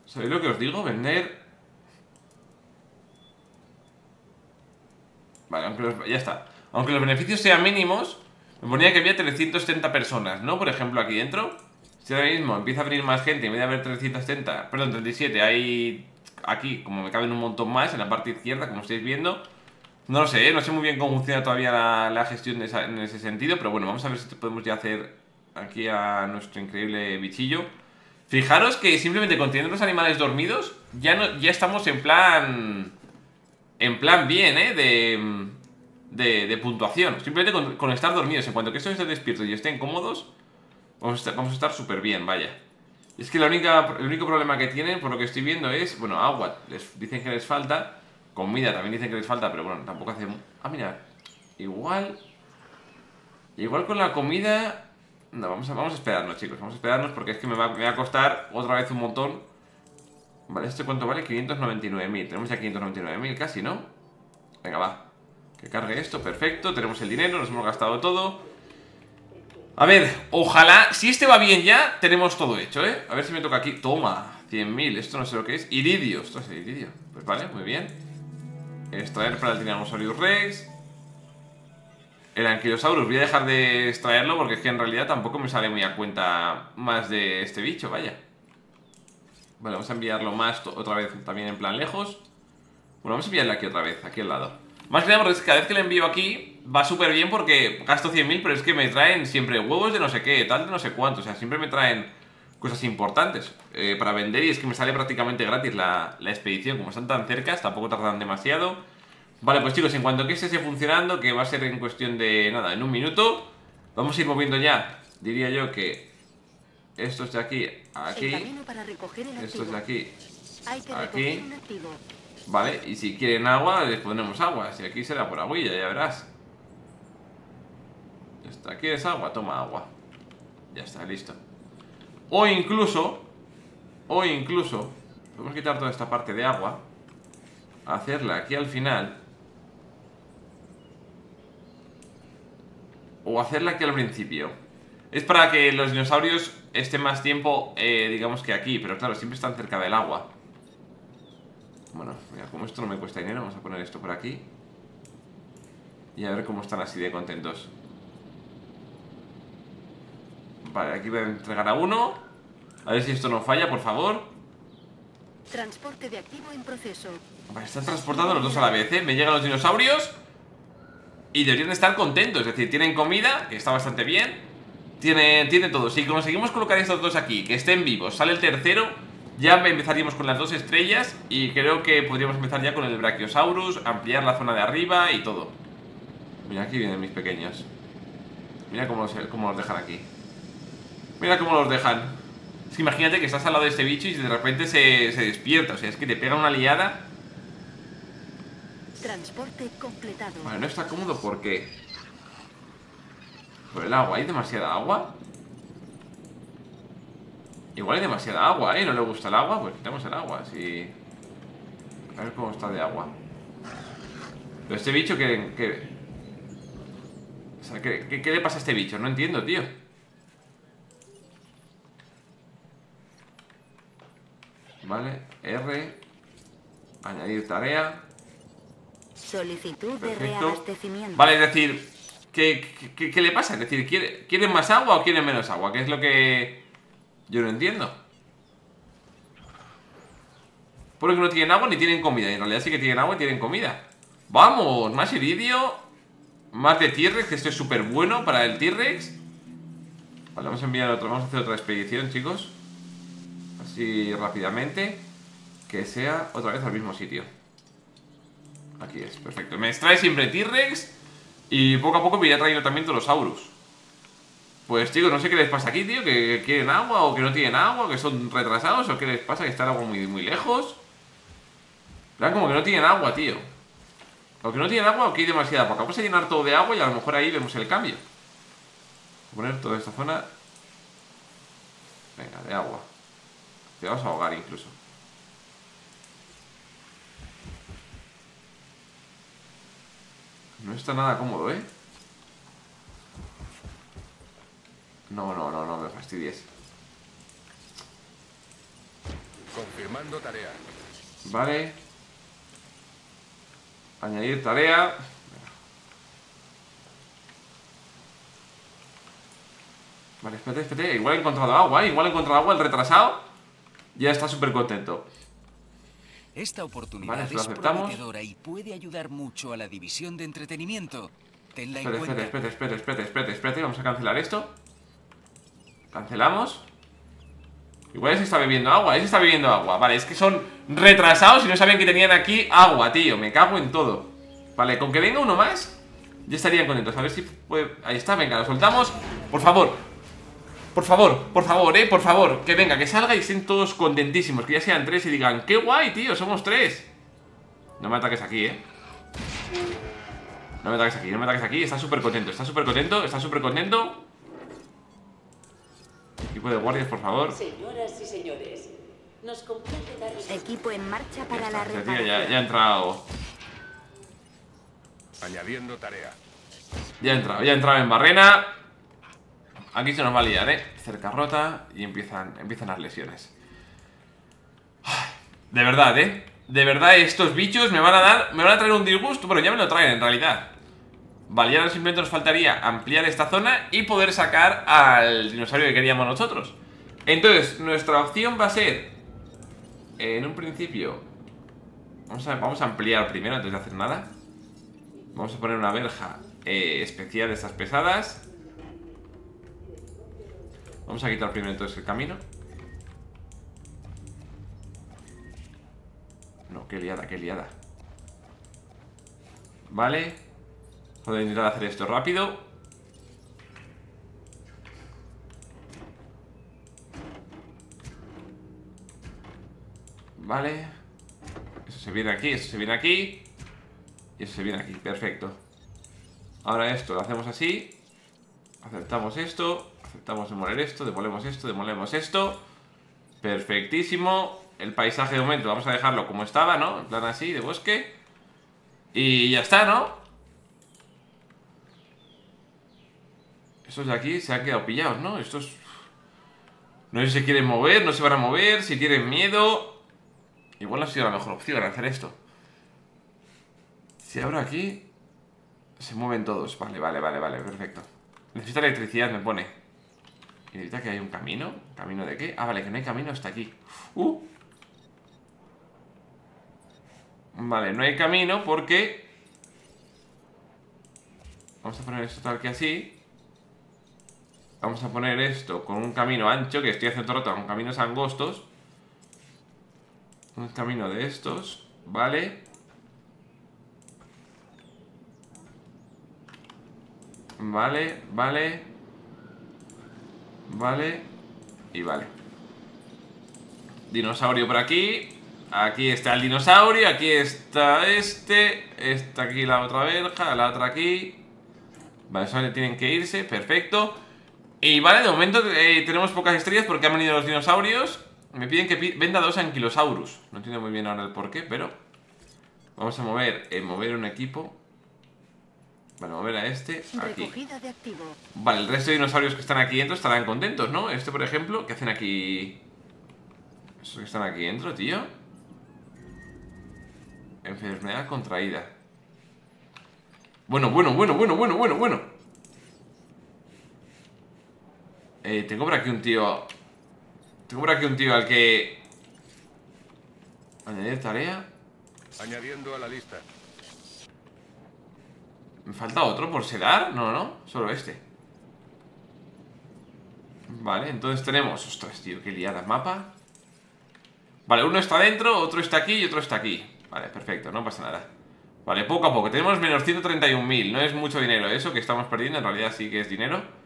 ¿Sabéis lo que os digo? Vender... Vale, aunque los, ya está. Aunque los beneficios sean mínimos, me ponía que había trescientas setenta personas, ¿no? Por ejemplo, aquí dentro. Si ahora mismo empieza a venir más gente y en vez de haber trescientas setenta, perdón, treinta y siete, hay aquí, como me caben un montón más en la parte izquierda, como estáis viendo. No lo sé, ¿eh? No sé muy bien cómo funciona todavía la, la gestión de esa, en ese sentido, pero bueno, vamos a ver si podemos ya hacer aquí a nuestro increíble bichillo. Fijaros que simplemente con tener los animales dormidos, ya, no, ya estamos en plan... En plan bien, ¿eh? De, de, de puntuación. Simplemente con, con estar dormidos. En cuanto que estos estén despiertos y estén cómodos, vamos a estar súper bien, vaya. Es que la única, el único problema que tienen, por lo que estoy viendo, es... Bueno, agua les dicen que les falta. Comida también dicen que les falta, pero bueno, tampoco hace... Ah, mira. Igual... Igual con la comida... No, vamos a, vamos a esperarnos, chicos. Vamos a esperarnos porque es que me va, me va a costar otra vez un montón. Vale, ¿este cuánto vale? quinientos noventa y nueve mil. Tenemos ya quinientos noventa y nueve mil casi, ¿no? Venga, va. Que cargue esto, perfecto. Tenemos el dinero, nos hemos gastado todo. A ver, ojalá. Si este va bien ya, tenemos todo hecho, ¿eh? A ver si me toca aquí. Toma, cien mil. Esto no sé lo que es. Iridio. Esto es el iridio. Pues vale, muy bien. Extraer para el Tiranosaurio Rex. El Anquilosaurus. Voy a dejar de extraerlo porque es que en realidad tampoco me sale muy a cuenta más de este bicho, vaya. Vale, vamos a enviarlo más otra vez también en plan lejos. Bueno, vamos a enviarlo aquí otra vez, aquí al lado. Más que nada porque cada vez que le envío aquí va súper bien porque gasto cien mil, pero es que me traen siempre huevos de no sé qué, tal de no sé cuánto. O sea, siempre me traen cosas importantes eh, para vender y es que me sale prácticamente gratis la, la expedición. Como están tan cercas, tampoco tardan demasiado. Vale, pues chicos, en cuanto que este esté funcionando, que va a ser en cuestión de, nada, en un minuto, vamos a ir moviendo ya, diría yo que... Estos de aquí, aquí. Estos de aquí, aquí. Vale, y si quieren agua, les pondremos agua. Si aquí será por agüilla, ya verás. Esta aquí es agua, toma agua. Ya está, listo. O incluso, o incluso, podemos quitar toda esta parte de agua, hacerla aquí al final. O hacerla aquí al principio. Es para que los dinosaurios estén más tiempo, eh, digamos que aquí. Pero claro, siempre están cerca del agua. Bueno, mira, como esto no me cuesta dinero, vamos a poner esto por aquí. Y a ver cómo están así de contentos. Vale, aquí voy a entregar a uno. A ver si esto no falla, por favor. Transporte de activo en proceso. Vale, están transportando los dos a la vez, ¿eh? Me llegan los dinosaurios y deberían estar contentos. Es decir, tienen comida, que está bastante bien. Tiene, tiene todo. Si conseguimos colocar estos dos aquí, que estén vivos, sale el tercero, ya empezaríamos con las dos estrellas. Y creo que podríamos empezar ya con el Brachiosaurus, ampliar la zona de arriba y todo. Mira, aquí vienen mis pequeños. Mira cómo los, cómo los dejan aquí. Mira cómo los dejan. Es que imagínate que estás al lado de este bicho y de repente se, se despierta. O sea, es que te pega una liada. Transporte completado. Vale, no está cómodo, ¿por qué? Por el agua, ¿hay demasiada agua? Igual hay demasiada agua, ¿eh? ¿No le gusta el agua? Pues quitamos el agua, así. A ver cómo está de agua. Pero este bicho que... que... O sea, ¿qué, qué, ¿qué le pasa a este bicho? No entiendo, tío. Vale, R. Añadir tarea. Solicitud de reabastecimiento. Vale, es decir... ¿Qué, qué, ¿Qué le pasa? Es decir, ¿quieren, ¿quieren más agua o quieren menos agua? ¿Qué es lo que yo no entiendo? Porque no tienen agua ni tienen comida. Y en realidad sí que tienen agua y tienen comida. ¡Vamos! Más iridio. Más de T-Rex, que esto es súper bueno para el T-Rex. Vale, vamos a enviar otro. Vamos a hacer otra expedición, chicos. Así rápidamente. Que sea otra vez al mismo sitio. Aquí es, perfecto. Me extrae siempre T-Rex. Y poco a poco me irá trayendo también Torosaurus. Pues chicos, no sé qué les pasa aquí, tío. Que quieren agua o que no tienen agua, que son retrasados o qué les pasa, que está el agua muy, muy lejos. En plan, como que no tienen agua, tío. Aunque no tiene agua, aunque hay demasiada poca. Vamos a llenar todo de agua y a lo mejor ahí vemos el cambio. Voy a poner toda esta zona. Venga, de agua. Te vas a ahogar incluso. No está nada cómodo, ¿eh? No, no, no, no me fastidies. Confirmando tarea. Vale. Añadir tarea. Vale, espérate, espérate. Igual he encontrado agua, ¿eh? Igual he encontrado agua. El retrasado ya está súper contento. Esta oportunidad vale, es prometedora y puede ayudar mucho a la división de entretenimiento. Tenla espérate, en cuenta. Espérate, espérate, espérate, espérate, espérate. Vamos a cancelar esto. Cancelamos. Igual ese está bebiendo agua, ese está bebiendo agua. Vale, es que son retrasados y no sabían que tenían aquí agua, tío. Me cago en todo. Vale, con que venga uno más ya estarían contentos. A ver si puede... Ahí está, venga, lo soltamos. Por favor. Por favor, por favor, eh, por favor. Que venga, que salga y estén todos contentísimos. Que ya sean tres y digan, qué guay, tío, somos tres. No me ataques aquí, eh. No me ataques aquí, no me ataques aquí. Está súper contento, está súper contento, está súper contento. Equipo de guardias, por favor. Señoras y señores, nos compete darles equipo en marcha para la reparación. Ya, ya ha entrado. Añadiendo tarea. Ya ha entrado, ya ha entrado en barrena. Aquí se nos va a liar, eh. Cerca rota y empiezan, empiezan las lesiones. De verdad, eh. De verdad, estos bichos me van a dar, me van a traer un disgusto, pero ya me lo traen en realidad. Vale, ya simplemente nos faltaría ampliar esta zona y poder sacar al dinosaurio que queríamos nosotros. Entonces, nuestra opción va a ser, en un principio, vamos a, vamos a ampliar primero antes de hacer nada. Vamos a poner una verja eh, especial de estas pesadas. Vamos a quitar primero entonces el camino. No, qué liada, qué liada. Vale. Voy a intentar hacer esto rápido. Vale. Eso se viene aquí, eso se viene aquí. Y eso se viene aquí, perfecto. Ahora esto lo hacemos así. Aceptamos esto. Aceptamos demoler esto, demolemos esto, demolemos esto. Perfectísimo. El paisaje de momento vamos a dejarlo como estaba, ¿no? En plan así, de bosque. Y ya está, ¿no? Estos de aquí se han quedado pillados, ¿no? Estos... No sé si se quieren mover, no se van a mover, si tienen miedo... Igual no ha sido la mejor opción hacer esto. Si abro aquí... Se mueven todos. Vale, vale, vale, vale, perfecto. Necesita electricidad, me pone. Y necesita que haya un camino. ¿Camino de qué? Ah, vale, que no hay camino hasta aquí. ¡Uh! Vale, no hay camino porque... Vamos a poner esto tal que así... Vamos a poner esto con un camino ancho, que estoy haciendo rota con caminos angostos. Un camino de estos, ¿vale? Vale, vale. Vale. Y vale. Dinosaurio por aquí. Aquí está el dinosaurio, aquí está este. Está aquí la otra verja, la otra aquí. Vale, solo tienen que irse, perfecto. Y vale, de momento eh, tenemos pocas estrellas porque han venido los dinosaurios. Me piden que pi venda dos Anquilosaurus. No entiendo muy bien ahora el porqué, pero... Vamos a mover, eh, mover un equipo. Vale, mover a este, aquí. Vale, el resto de dinosaurios que están aquí dentro estarán contentos, ¿no? Este, por ejemplo, ¿qué hacen aquí? Esos que están aquí dentro, tío. Enfermedad contraída. Bueno, bueno, bueno, bueno, bueno, bueno, bueno. Eh, tengo por aquí un tío. Tengo por aquí un tío al que... Añadir tarea. Añadiendo a la lista. ¿Me falta otro por sedar? No, no, solo este. Vale, entonces tenemos... Ostras, tío, qué liada mapa. Vale, uno está dentro, otro está aquí y otro está aquí. Vale, perfecto, no pasa nada. Vale, poco a poco, tenemos menos ciento treinta y un mil. No es mucho dinero eso que estamos perdiendo. En realidad sí que es dinero.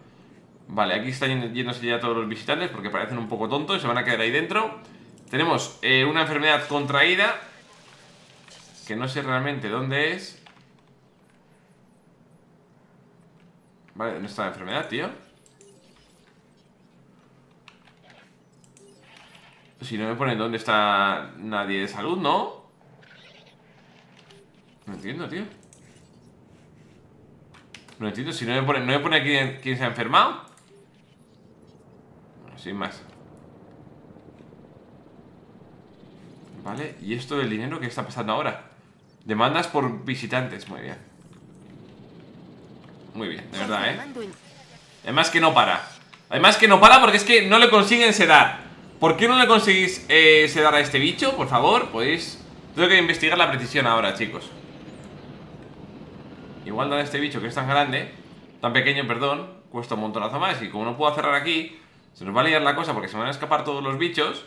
Vale, aquí están yéndose ya todos los visitantes porque parecen un poco tontos y se van a quedar ahí dentro. Tenemos eh, una enfermedad contraída que no sé realmente dónde es. Vale, ¿dónde está la enfermedad, tío? Si no me ponen dónde está nadie de salud, ¿no? No entiendo, tío. No entiendo, si no me pone, no me pone quién, quién se ha enfermado. Bueno, sin más. Vale, ¿y esto del dinero qué está pasando ahora? Demandas por visitantes, muy bien. Muy bien, de verdad, ¿eh? Además que no para. Además que no para porque es que no le consiguen sedar. ¿Por qué no le conseguís eh, sedar a este bicho? Por favor, podéis... Tengo que investigar la precisión ahora, chicos. Igual dar a este bicho que es tan grande, tan pequeño, perdón, cuesta un montonazo más. Y como no puedo cerrar aquí, se nos va a liar la cosa porque se van a escapar todos los bichos.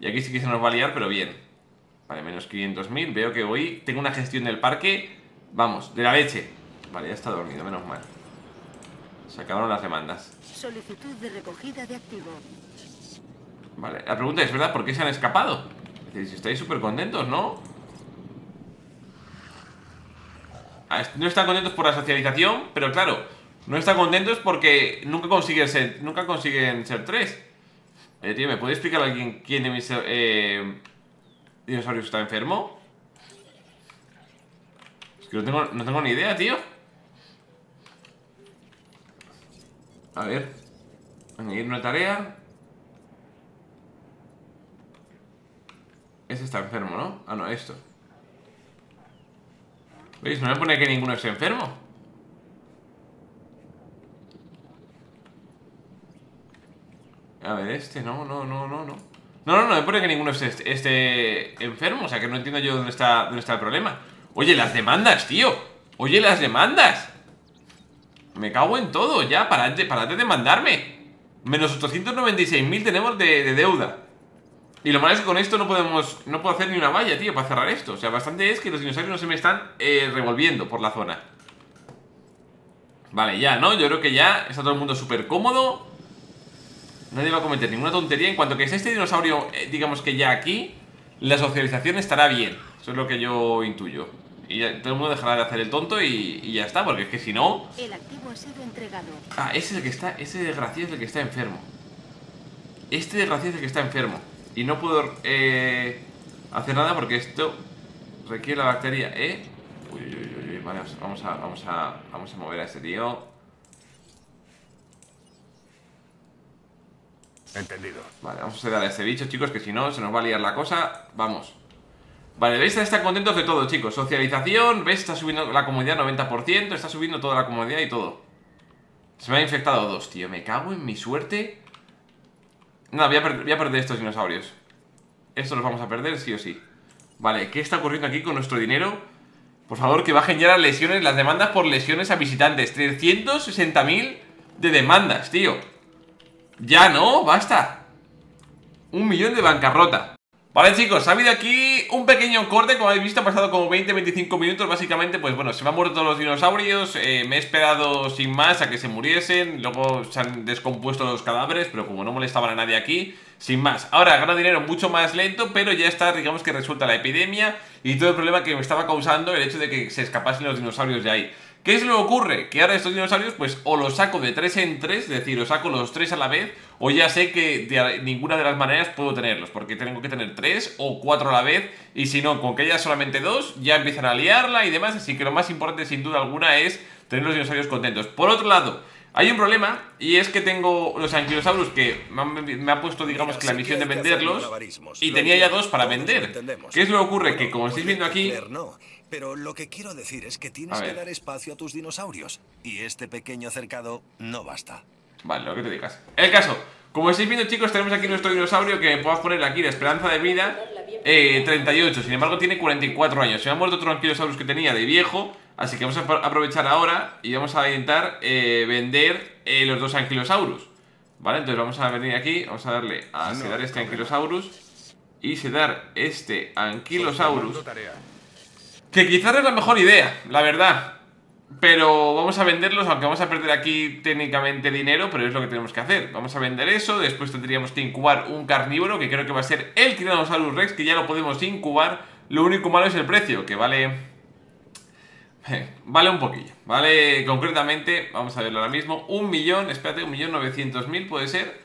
Y aquí sí que se nos va a liar, pero bien. Vale, menos quinientos mil. Veo que hoy tengo una gestión del parque, vamos, de la leche. Vale, ya está dormido, menos mal. Se acabaron las demandas. Solicitud de recogida de activo. Vale, la pregunta es, ¿verdad? ¿Por qué se han escapado? Es decir, si estáis súper contentos, ¿no? No están contentos por la socialización, pero claro, no están contentos porque nunca consiguen ser, nunca consiguen ser tres. Oye, tío, ¿me puede explicar a alguien quién de mis eh, dinosaurios está enfermo? Es que no tengo, no tengo ni idea, tío. A ver, añadir una tarea. Ese está enfermo, ¿no? Ah, no, esto. ¿Veis? No me pone que ninguno esté enfermo. A ver, este, no, no, no, no, no. No, no, no me pone que ninguno esté, esté enfermo. O sea, que no entiendo yo dónde está, dónde está el problema. Oye, las demandas, tío. Oye, las demandas. Me cago en todo, ya, parad de, parad de demandarme. Menos ochocientos noventa y seis mil tenemos de, de deuda. Y lo malo es que con esto no podemos, no puedo hacer ni una valla, tío, para cerrar esto. O sea, bastante es que los dinosaurios no se me están eh, revolviendo por la zona. Vale, ya, ¿no? Yo creo que ya está todo el mundo súper cómodo. Nadie va a cometer ninguna tontería. En cuanto que esté este dinosaurio, eh, digamos que ya aquí, la socialización estará bien. Eso es lo que yo intuyo. Y ya, todo el mundo dejará de hacer el tonto y, y ya está, porque es que si no... El activo ha sido entregado. Ah, ese es el que está, ese desgraciado es el que está enfermo. Este desgraciado es el que está enfermo. Y no puedo eh, hacer nada porque esto requiere la bacteria, ¿eh? Uy, uy, uy, uy, vale, vamos a, vamos a, vamos a mover a este tío. Entendido. Vale, vamos a sedar a este bicho, chicos, que si no se nos va a liar la cosa. Vamos. Vale, veis, están contentos de todo, chicos. Socialización, veis, está subiendo la comodidad noventa por ciento, está subiendo toda la comodidad y todo. Se me han infectado dos, tío, me cago en mi suerte. Nada, voy a, voy a perder estos dinosaurios. Estos los vamos a perder sí o sí. Vale, ¿qué está ocurriendo aquí con nuestro dinero? Por favor, que bajen ya las lesiones, las demandas por lesiones a visitantes. trescientos sesenta mil de demandas, tío. Ya no, basta. Un millón de bancarrota. Vale, chicos, ha habido aquí un pequeño corte. Como habéis visto, ha pasado como veinte a veinticinco minutos. Básicamente, pues bueno, se me han muerto todos los dinosaurios. eh, Me he esperado sin más a que se muriesen. Luego se han descompuesto los cadáveres, pero como no molestaban a nadie aquí, sin más. Ahora gano dinero mucho más lento, pero ya está, digamos que resuelta la epidemia y todo el problema que me estaba causando el hecho de que se escapasen los dinosaurios de ahí. ¿Qué es lo que ocurre? Que ahora estos dinosaurios, pues, o los saco de tres en tres, es decir, os saco los tres a la vez, o ya sé que de ninguna de las maneras puedo tenerlos, porque tengo que tener tres o cuatro a la vez, y si no, con que haya solamente dos, ya empiezan a liarla y demás, así que lo más importante, sin duda alguna, es tener los dinosaurios contentos. Por otro lado, hay un problema, y es que tengo los anquilosaurus que me han, me han puesto, digamos, que la misión de venderlos, y tenía ya dos para vender. ¿Qué es lo que ocurre? Que como estáis viendo aquí... Pero lo que quiero decir es que tienes que dar espacio a tus dinosaurios. Y este pequeño cercado no basta. Vale, lo que te digas. El caso, como estáis viendo, chicos, tenemos aquí nuestro dinosaurio que me puedo poner aquí la esperanza de vida eh, treinta y ocho, sin embargo tiene cuarenta y cuatro años. Se me han muerto otro anquilosaurus que tenía de viejo. Así que vamos a aprovechar ahora y vamos a intentar eh, vender eh, los dos anquilosaurus. Vale, entonces vamos a venir aquí, vamos a darle a sedar este anquilosaurus y sedar este anquilosaurus, que quizás no es la mejor idea, la verdad. Pero vamos a venderlos, aunque vamos a perder aquí técnicamente dinero, pero es lo que tenemos que hacer. Vamos a vender eso, después tendríamos que incubar un carnívoro, que creo que va a ser el Tiranosaurio Rex, que ya lo podemos incubar. Lo único malo es el precio, que vale... Vale un poquillo, vale, concretamente, vamos a verlo ahora mismo, un millón, espérate, un millón novecientos mil puede ser,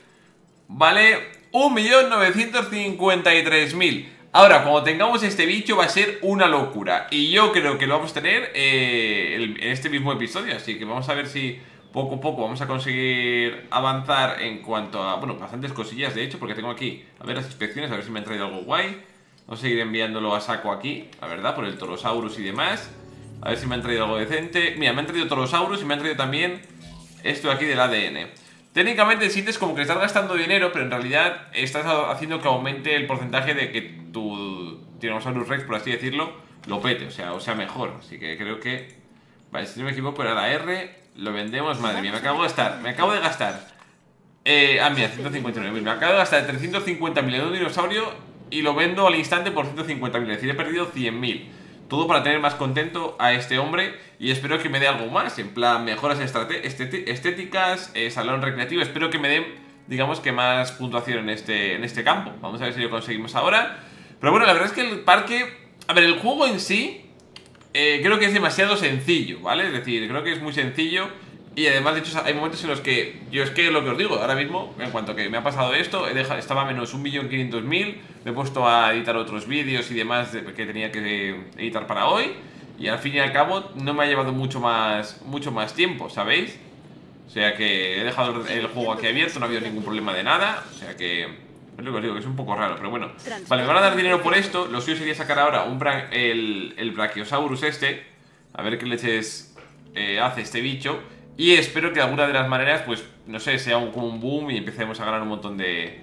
vale, un millón novecientos cincuenta y tres mil. Ahora, cuando tengamos este bicho va a ser una locura, y yo creo que lo vamos a tener eh, en este mismo episodio, así que vamos a ver si poco a poco vamos a conseguir avanzar en cuanto a, bueno, bastantes cosillas de hecho, porque tengo aquí, a ver las inspecciones, a ver si me han traído algo guay. Vamos a seguir enviándolo a saco aquí, la verdad, por el Torosaurus y demás. A ver si me han traído algo decente. Mira, me han traído Torosaurus y me han traído también esto de aquí del A D N. Técnicamente sientes como que estás gastando dinero, pero en realidad estás haciendo que aumente el porcentaje de que tu Tiranosaurio Rex, por así decirlo, lo pete, o sea, o sea mejor. Así que creo que... Vale, si no me equivoco, era la R, lo vendemos. Madre mía, me acabo de gastar, me acabo de gastar. Eh, ah, mira, ciento cincuenta y nueve mil. Me acabo de gastar trescientos cincuenta mil de un dinosaurio y lo vendo al instante por ciento cincuenta mil, es decir, he perdido cien mil. Todo para tener más contento a este hombre. Y espero que me dé algo más, en plan mejoras estéticas, eh, salón recreativo. Espero que me den, digamos que más puntuación en este, en este campo. Vamos a ver si lo conseguimos ahora. Pero bueno, la verdad es que el parque, a ver, el juego en sí, eh, creo que es demasiado sencillo, ¿vale? Es decir, creo que es muy sencillo. Y además, de hecho, hay momentos en los que, yo es que lo que os digo, ahora mismo, en cuanto que me ha pasado esto, he dejado, estaba a menos un millón quinientos mil, me he puesto a editar otros vídeos y demás de, que tenía que editar para hoy, y al fin y al cabo no me ha llevado mucho más, mucho más tiempo, ¿sabéis? O sea que he dejado el juego aquí abierto, no ha habido ningún problema de nada, o sea que... Es lo que os digo, que es un poco raro, pero bueno. Vale, me van a dar dinero por esto, lo suyo sería sacar ahora un bra el, el Brachiosaurus este, a ver qué leches eh, hace este bicho. Y espero que de alguna de las maneras, pues, no sé, sea un, como un boom y empecemos a ganar un montón de,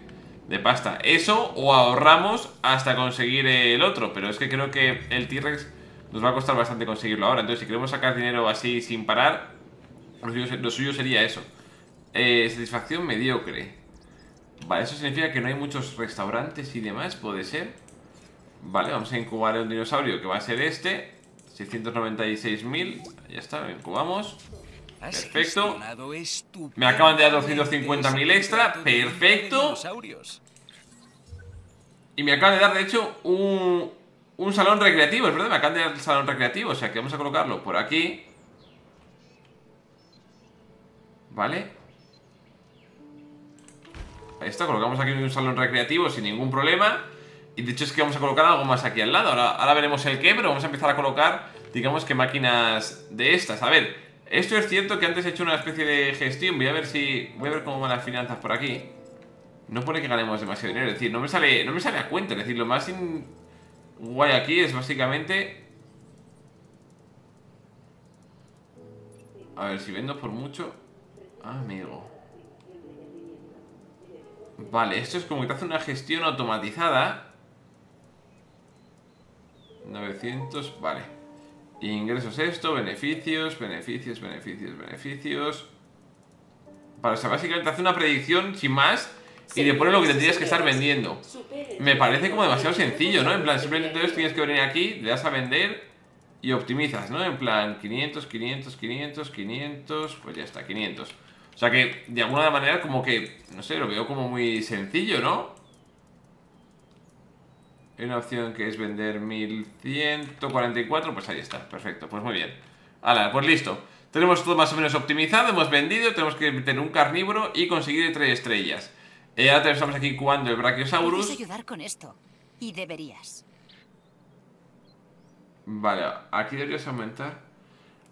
de pasta. Eso, o ahorramos hasta conseguir el otro, pero es que creo que el T-Rex nos va a costar bastante conseguirlo ahora. Entonces, si queremos sacar dinero así sin parar, lo suyo, lo suyo sería eso. Eh, satisfacción mediocre. Vale, eso significa que no hay muchos restaurantes y demás, puede ser. Vale, vamos a incubar a un dinosaurio que va a ser este. seiscientos noventa y seis mil, ya está, lo incubamos. Perfecto. Me acaban de dar doscientos cincuenta mil extra. Perfecto. Y me acaban de dar, de hecho, un, un salón recreativo. Es verdad, me acaban de dar el salón recreativo. O sea que vamos a colocarlo por aquí. Vale. Ahí está, colocamos aquí un salón recreativo sin ningún problema. Y de hecho es que vamos a colocar algo más aquí al lado. Ahora, ahora veremos el qué, pero vamos a empezar a colocar, digamos que máquinas de estas. A ver. Esto es cierto que antes he hecho una especie de gestión. Voy a ver si... Voy a ver cómo van las finanzas por aquí. No pone que ganemos demasiado dinero. Es decir, no me sale, no me sale a cuenta. Es decir, lo más in... guay aquí es básicamente... A ver, si vendo por mucho... Ah, amigo. Vale, esto es como que te hace una gestión automatizada. novecientos... Vale. Ingresos esto, beneficios, beneficios, beneficios, beneficios. Para, o sea, básicamente hace una predicción sin más y te pone lo que tendrías que estar vendiendo. Me parece como demasiado sencillo, ¿no? En plan, simplemente tienes que venir aquí, le das a vender y optimizas, ¿no? En plan, quinientos, quinientos, quinientos, quinientos, pues ya está, quinientos. O sea que, de alguna manera, como que, no sé, lo veo como muy sencillo, ¿no? Hay una opción que es vender mil ciento cuarenta y cuatro, pues ahí está, perfecto, pues muy bien. Hala, pues listo. Tenemos todo más o menos optimizado, hemos vendido, tenemos que tener un carnívoro y conseguir tres estrellas. Eh, ahora estamos aquí jugando el Brachiosaurus. ¿Puedes ayudar con esto? Y deberías. Vale, aquí deberías aumentar.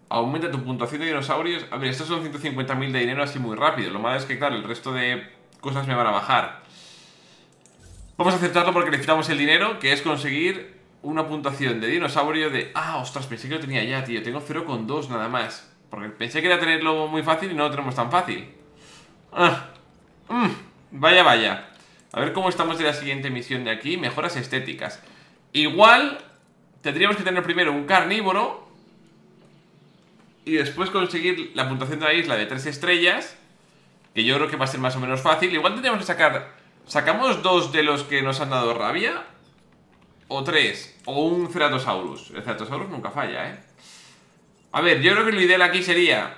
Aumenta tu puntuación de dinosaurios. A ver, estos son ciento cincuenta mil de dinero así muy rápido. Lo malo es que, claro, el resto de cosas me van a bajar. Vamos a aceptarlo porque necesitamos el dinero, que es conseguir una puntuación de dinosaurio de... Ah, ostras, pensé que lo tenía ya, tío. Tengo cero coma dos nada más. Porque pensé que era tenerlo muy fácil y no lo tenemos tan fácil. Ah. Mm. Vaya, vaya. A ver cómo estamos de la siguiente misión de aquí. Mejoras estéticas. Igual tendríamos que tener primero un carnívoro y después conseguir la puntuación de la isla de tres estrellas, que yo creo que va a ser más o menos fácil. Igual tendríamos que sacar... ¿Sacamos dos de los que nos han dado rabia? ¿O tres? ¿O un Ceratosaurus? El Ceratosaurus nunca falla, ¿eh? A ver, yo creo que lo ideal aquí sería...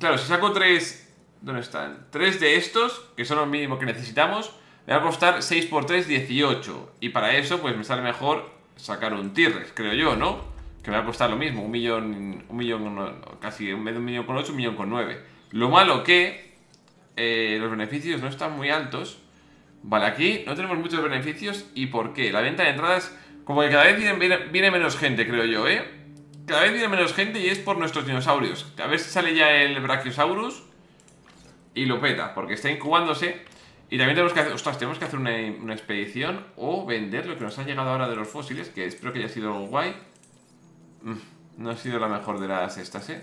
Claro, si saco tres... ¿Dónde están? Tres de estos, que son los mínimos que necesitamos. Me va a costar seis por tres, dieciocho. Y para eso, pues me sale mejor sacar un T-Rex, creo yo, ¿no? que me va a costar lo mismo, un millón, un millón, casi en vez de un millón con ocho, un millón con nueve. Lo malo que eh, los beneficios no están muy altos. Vale, aquí no tenemos muchos beneficios. ¿Y por qué? La venta de entradas, como que cada vez viene, viene, viene menos gente, creo yo, ¿eh? Cada vez viene menos gente y es por nuestros dinosaurios. A ver si sale ya el Brachiosaurus y lo peta, porque está incubándose. Y también tenemos que hacer, ostras, tenemos que hacer una, una expedición o vender lo que nos ha llegado ahora de los fósiles, que espero que haya sido guay. No ha sido la mejor de las estas, ¿eh?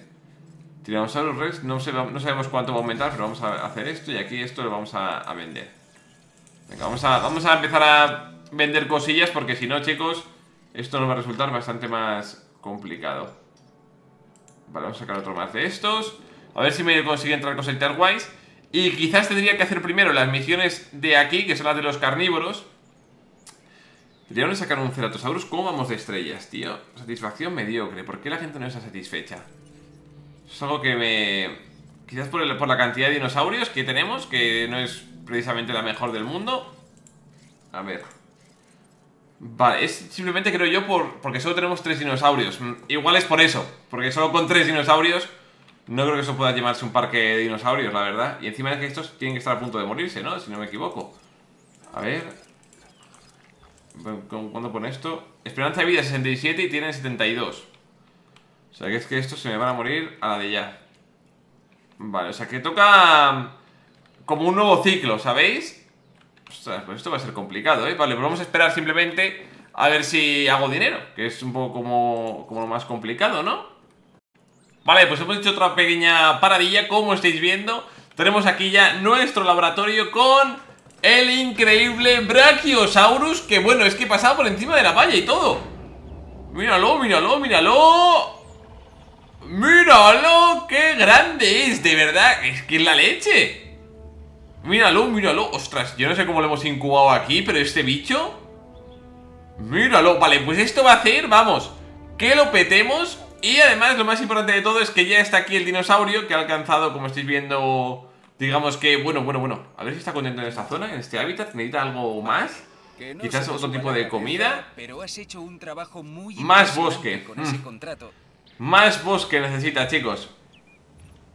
Tiranosaurio Rex, no, sé, no sabemos cuánto va a aumentar, pero vamos a hacer esto y aquí esto lo vamos a, a vender. Venga, vamos a, vamos a empezar a vender cosillas porque si no, chicos, esto nos va a resultar bastante más complicado. Vale, vamos a sacar otro más de estos. A ver si me consigue entrar cositas guays. Y quizás tendría que hacer primero las misiones de aquí, que son las de los carnívoros. Tendríamos que sacar un Ceratosaurus. ¿Cómo vamos de estrellas, tío? Satisfacción mediocre. ¿Por qué la gente no está satisfecha? Es algo que me... Quizás por, el, por la cantidad de dinosaurios que tenemos, que no es precisamente la mejor del mundo. A ver. Vale, es simplemente, creo yo, por, porque solo tenemos tres dinosaurios. Igual es por eso, porque solo con tres dinosaurios... No creo que eso pueda llamarse un parque de dinosaurios, la verdad. Y encima de que estos tienen que estar a punto de morirse, ¿no? Si no me equivoco. A ver... ¿Cuándo pone esto? Esperanza de vida sesenta y siete y tienen setenta y dos. O sea que es que estos se me van a morir a la de ya. Vale, o sea que toca... Como un nuevo ciclo, ¿sabéis? Ostras, pues esto va a ser complicado, ¿eh? Vale, pues vamos a esperar simplemente a ver si hago dinero. Que es un poco como, como lo más complicado, ¿no? Vale, pues hemos hecho otra pequeña paradilla, como estáis viendo. Tenemos aquí ya nuestro laboratorio con el increíble Brachiosaurus, que bueno, es que pasaba por encima de la valla y todo. Míralo, míralo, míralo. Míralo, qué grande es, de verdad, es que es la leche. Míralo, míralo, ostras, yo no sé cómo lo hemos incubado aquí, pero este bicho. Míralo, vale, pues esto va a hacer, vamos, que lo petemos. Y además lo más importante de todo es que ya está aquí el dinosaurio, que ha alcanzado, como estáis viendo, digamos que, bueno, bueno, bueno. A ver si está contento en esta zona, en este hábitat, necesita algo más. No, quizás otro tipo de comida. Pero has hecho un trabajo muy más bosque. Con ese contrato. Mm. Más bosque necesita, chicos.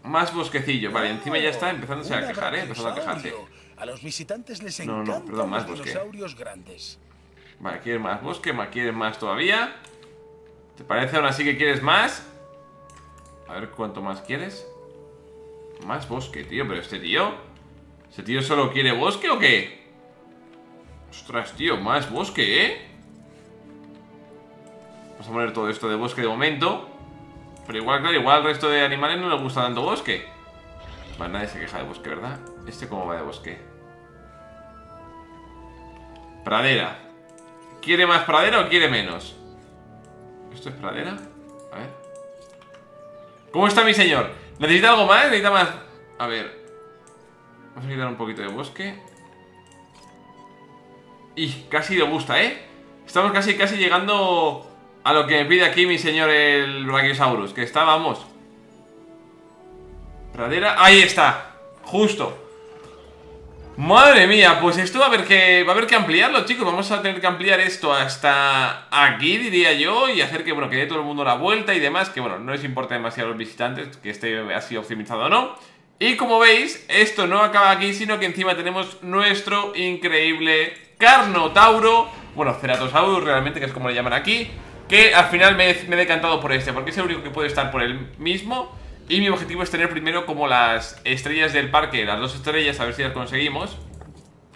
Más bosquecillo. Vale, encima ya está empezándose a quejar, ¿eh? Empezando a quejarse. A los visitantes les no, no, perdón, más bosque. Vale, quieren más bosque, quieren más todavía. ¿Te parece aún así que quieres más? A ver cuánto más quieres. Más bosque, tío. Pero este tío... ¿Este tío solo quiere bosque o qué? Ostras, tío. Más bosque, ¿eh? Vamos a poner todo esto de bosque de momento. Pero igual, claro, igual al resto de animales no les gusta tanto bosque. Vale, nadie se queja de bosque, ¿verdad? ¿Este cómo va de bosque? Pradera. ¿Quiere más pradera o quiere menos? ¿Esto es pradera? A ver. ¿Cómo está mi señor? ¿Necesita algo más? ¿Necesita más? A ver. Vamos a quitar un poquito de bosque. Y casi le gusta, ¿eh? Estamos casi, casi llegando a lo que me pide aquí mi señor el Brachiosaurus. Que está, vamos. Pradera. Ahí está. Justo. Madre mía, pues esto va a haber que va a haber que ampliarlo, chicos. Vamos a tener que ampliar esto hasta aquí, diría yo, y hacer que, bueno, que dé todo el mundo la vuelta y demás. Que, bueno, no les importa demasiado a los visitantes que esté así optimizado o no. Y como veis, esto no acaba aquí, sino que encima tenemos nuestro increíble Carnotauro. Bueno, Ceratosaurus, realmente, que es como le llaman aquí. Que al final me, me he decantado por este, porque es el único que puede estar por él mismo. Y mi objetivo es tener primero como las estrellas del parque, las dos estrellas, a ver si las conseguimos.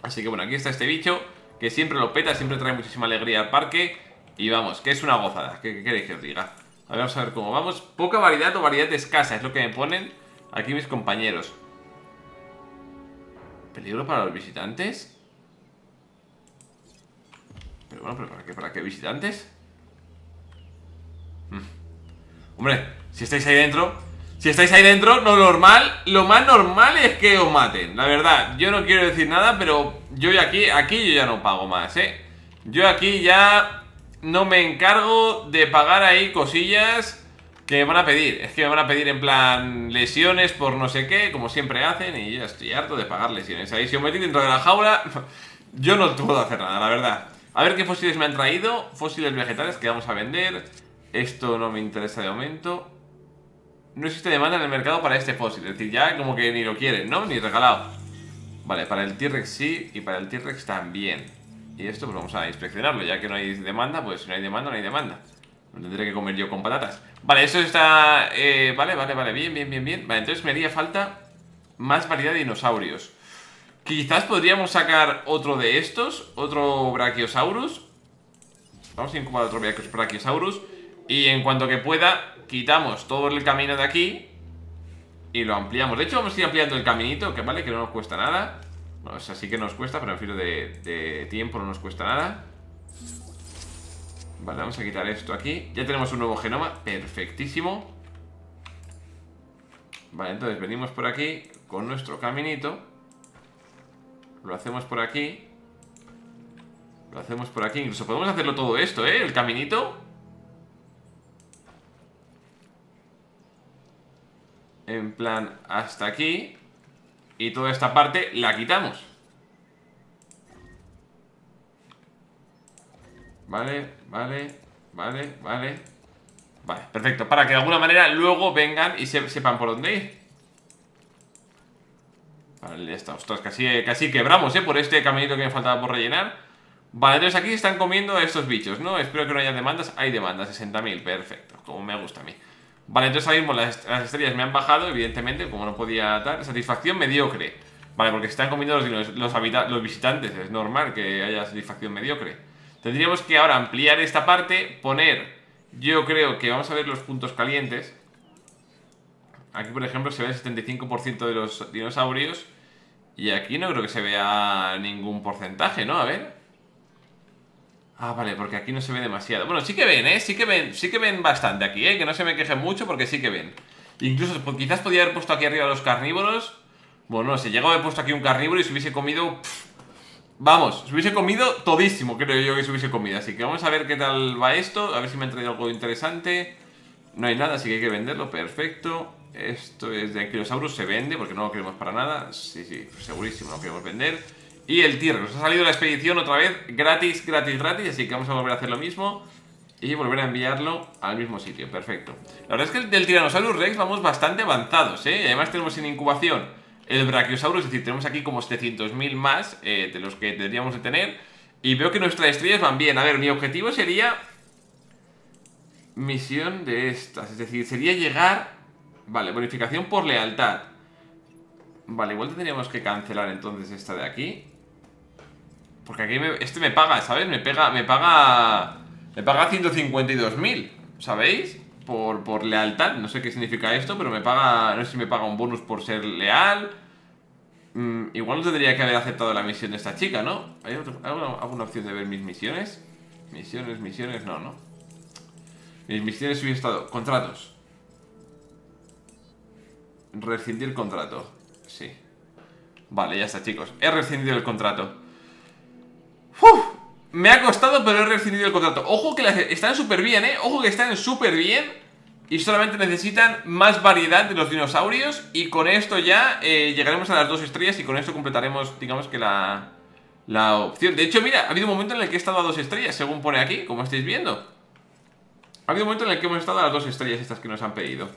Así que bueno, aquí está este bicho, que siempre lo peta, siempre trae muchísima alegría al parque. Y vamos, que es una gozada, ¿qué queréis que os diga? A ver, vamos a ver cómo vamos. Poca variedad o variedad escasa, es lo que me ponen aquí mis compañeros. ¿Peligro para los visitantes? Pero bueno, ¿pero para qué? ¿Para qué visitantes? Hmm. Hombre, si estáis ahí dentro... Si estáis ahí dentro, lo normal, lo más normal es que os maten, la verdad. Yo no quiero decir nada, pero yo aquí, aquí yo ya no pago más, ¿eh? Yo aquí ya no me encargo de pagar ahí cosillas que me van a pedir. Es que me van a pedir en plan lesiones por no sé qué, como siempre hacen, y ya estoy harto de pagar lesiones. Ahí si os metí dentro de la jaula, yo no puedo hacer nada, la verdad. A ver qué fósiles me han traído, fósiles vegetales que vamos a vender... Esto no me interesa de momento. No existe demanda en el mercado para este fósil. Es decir, ya como que ni lo quieren, ¿no? Ni regalado. Vale, para el T-Rex sí. Y para el T-Rex también. Y esto pues vamos a inspeccionarlo. Ya que no hay demanda, pues si no hay demanda, no hay demanda. Lo tendré que comer yo con patatas. Vale, eso está... Eh, vale, vale, vale. Bien, bien, bien, bien. Vale, entonces me haría falta más variedad de dinosaurios. Quizás podríamos sacar otro de estos. Otro Brachiosaurus. Vamos a incubar otro Brachiosaurus. Y en cuanto que pueda, quitamos todo el camino de aquí y lo ampliamos. De hecho, vamos a ir ampliando el caminito, que vale, que no nos cuesta nada. No, es así que nos cuesta, pero en fin de, de tiempo no nos cuesta nada. Vale, vamos a quitar esto aquí. Ya tenemos un nuevo genoma, perfectísimo. Vale, entonces venimos por aquí con nuestro caminito. Lo hacemos por aquí. Lo hacemos por aquí. Incluso podemos hacerlo todo esto, ¿eh? El caminito. En plan, hasta aquí. Y toda esta parte la quitamos. Vale, vale, vale, vale. Vale, perfecto. Para que de alguna manera luego vengan y se, sepan por dónde ir. Vale, ya está. Ostras, casi, casi quebramos, ¿eh? Por este caminito que me faltaba por rellenar. Vale, entonces aquí están comiendo estos bichos, ¿no? Espero que no haya demandas. Hay demandas, sesenta mil. Perfecto, como me gusta a mí. Vale, entonces ahora mismo las, las estrellas me han bajado, evidentemente, como no podía dar. Satisfacción mediocre. Vale, porque se están comiendo los, los, habita los visitantes. Es normal que haya satisfacción mediocre. Tendríamos que ahora ampliar esta parte. Poner, yo creo que vamos a ver los puntos calientes. Aquí, por ejemplo, se ve el setenta y cinco por ciento de los dinosaurios. Y aquí no creo que se vea ningún porcentaje, ¿no? A ver. Ah, vale, porque aquí no se ve demasiado. Bueno, sí que ven, ¿eh? Sí que ven, sí que ven bastante aquí, ¿eh? Que no se me quejen mucho porque sí que ven. Incluso quizás podía haber puesto aquí arriba los carnívoros. Bueno, no sé, llegaba a haber puesto aquí un carnívoro y se hubiese comido... Pff, vamos, se hubiese comido todísimo, creo yo que se hubiese comido. Así que vamos a ver qué tal va esto. A ver si me han traído algo interesante. No hay nada, así que hay que venderlo. Perfecto. Esto es de Anquilosaurus, se vende porque no lo queremos para nada. Sí, sí, segurísimo, no lo queremos vender. Y el T-Rex, nos ha salido la expedición otra vez, gratis, gratis, gratis, así que vamos a volver a hacer lo mismo y volver a enviarlo al mismo sitio, perfecto. La verdad es que el del Tiranosaurio Rex vamos bastante avanzados, ¿eh? Y además tenemos en incubación el Brachiosaurus, es decir, tenemos aquí como setecientos mil más eh, de los que deberíamos de tener. Y veo que nuestras estrellas van bien. A ver, mi objetivo sería misión de estas, es decir, sería llegar, vale, bonificación por lealtad. Vale, igual tendríamos que cancelar entonces esta de aquí. Porque aquí me, este me paga, ¿sabes? Me pega, me paga. Me paga ciento cincuenta y dos mil, ¿sabéis? Por, por lealtad. No sé qué significa esto, pero me paga. No sé si me paga un bonus por ser leal. Mm, igual no tendría que haber aceptado la misión de esta chica, ¿no? ¿Hay otro, alguna, alguna opción de ver mis misiones? Misiones, misiones, no, ¿no? Mis misiones hubiese estado. Contratos. Rescindir contrato. Sí. Vale, ya está, chicos. He rescindido el contrato. ¡Uf! Me ha costado, pero he rescindido el contrato. Ojo que las están súper bien, ¿eh? Ojo que están súper bien. Y solamente necesitan más variedad de los dinosaurios. Y con esto ya eh, llegaremos a las dos estrellas. Y con esto completaremos, digamos que la, la opción. De hecho, mira, ha habido un momento en el que he estado a dos estrellas, según pone aquí, como estáis viendo. Ha habido un momento en el que hemos estado a las dos estrellas estas que nos han pedido.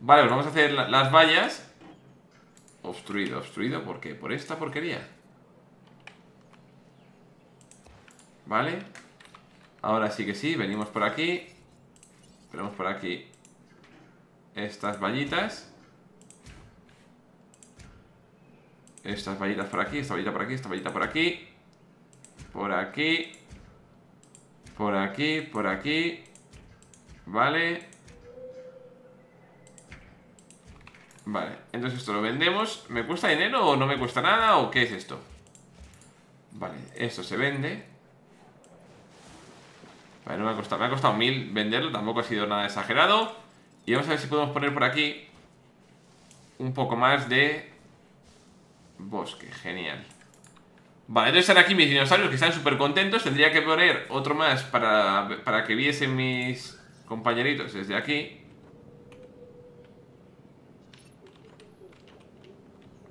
Vale, pues vamos a hacer la, las vallas. Obstruido, obstruido, ¿por qué? Por esta porquería. Vale. Ahora sí que sí, venimos por aquí. Tenemos por aquí estas vallitas. Estas vallitas por aquí, esta vallita por aquí, esta vallita por aquí. Por aquí. Por aquí, por aquí. Vale. Vale, entonces esto lo vendemos. ¿Me cuesta dinero o no me cuesta nada? ¿O qué es esto? Vale, esto se vende. Vale, no me ha costado, me ha costado mil venderlo. Tampoco ha sido nada exagerado. Y vamos a ver si podemos poner por aquí un poco más de bosque, genial. Vale, entonces están aquí mis dinosaurios que están súper contentos. Tendría que poner otro más para, para que viesen mis compañeritos desde aquí.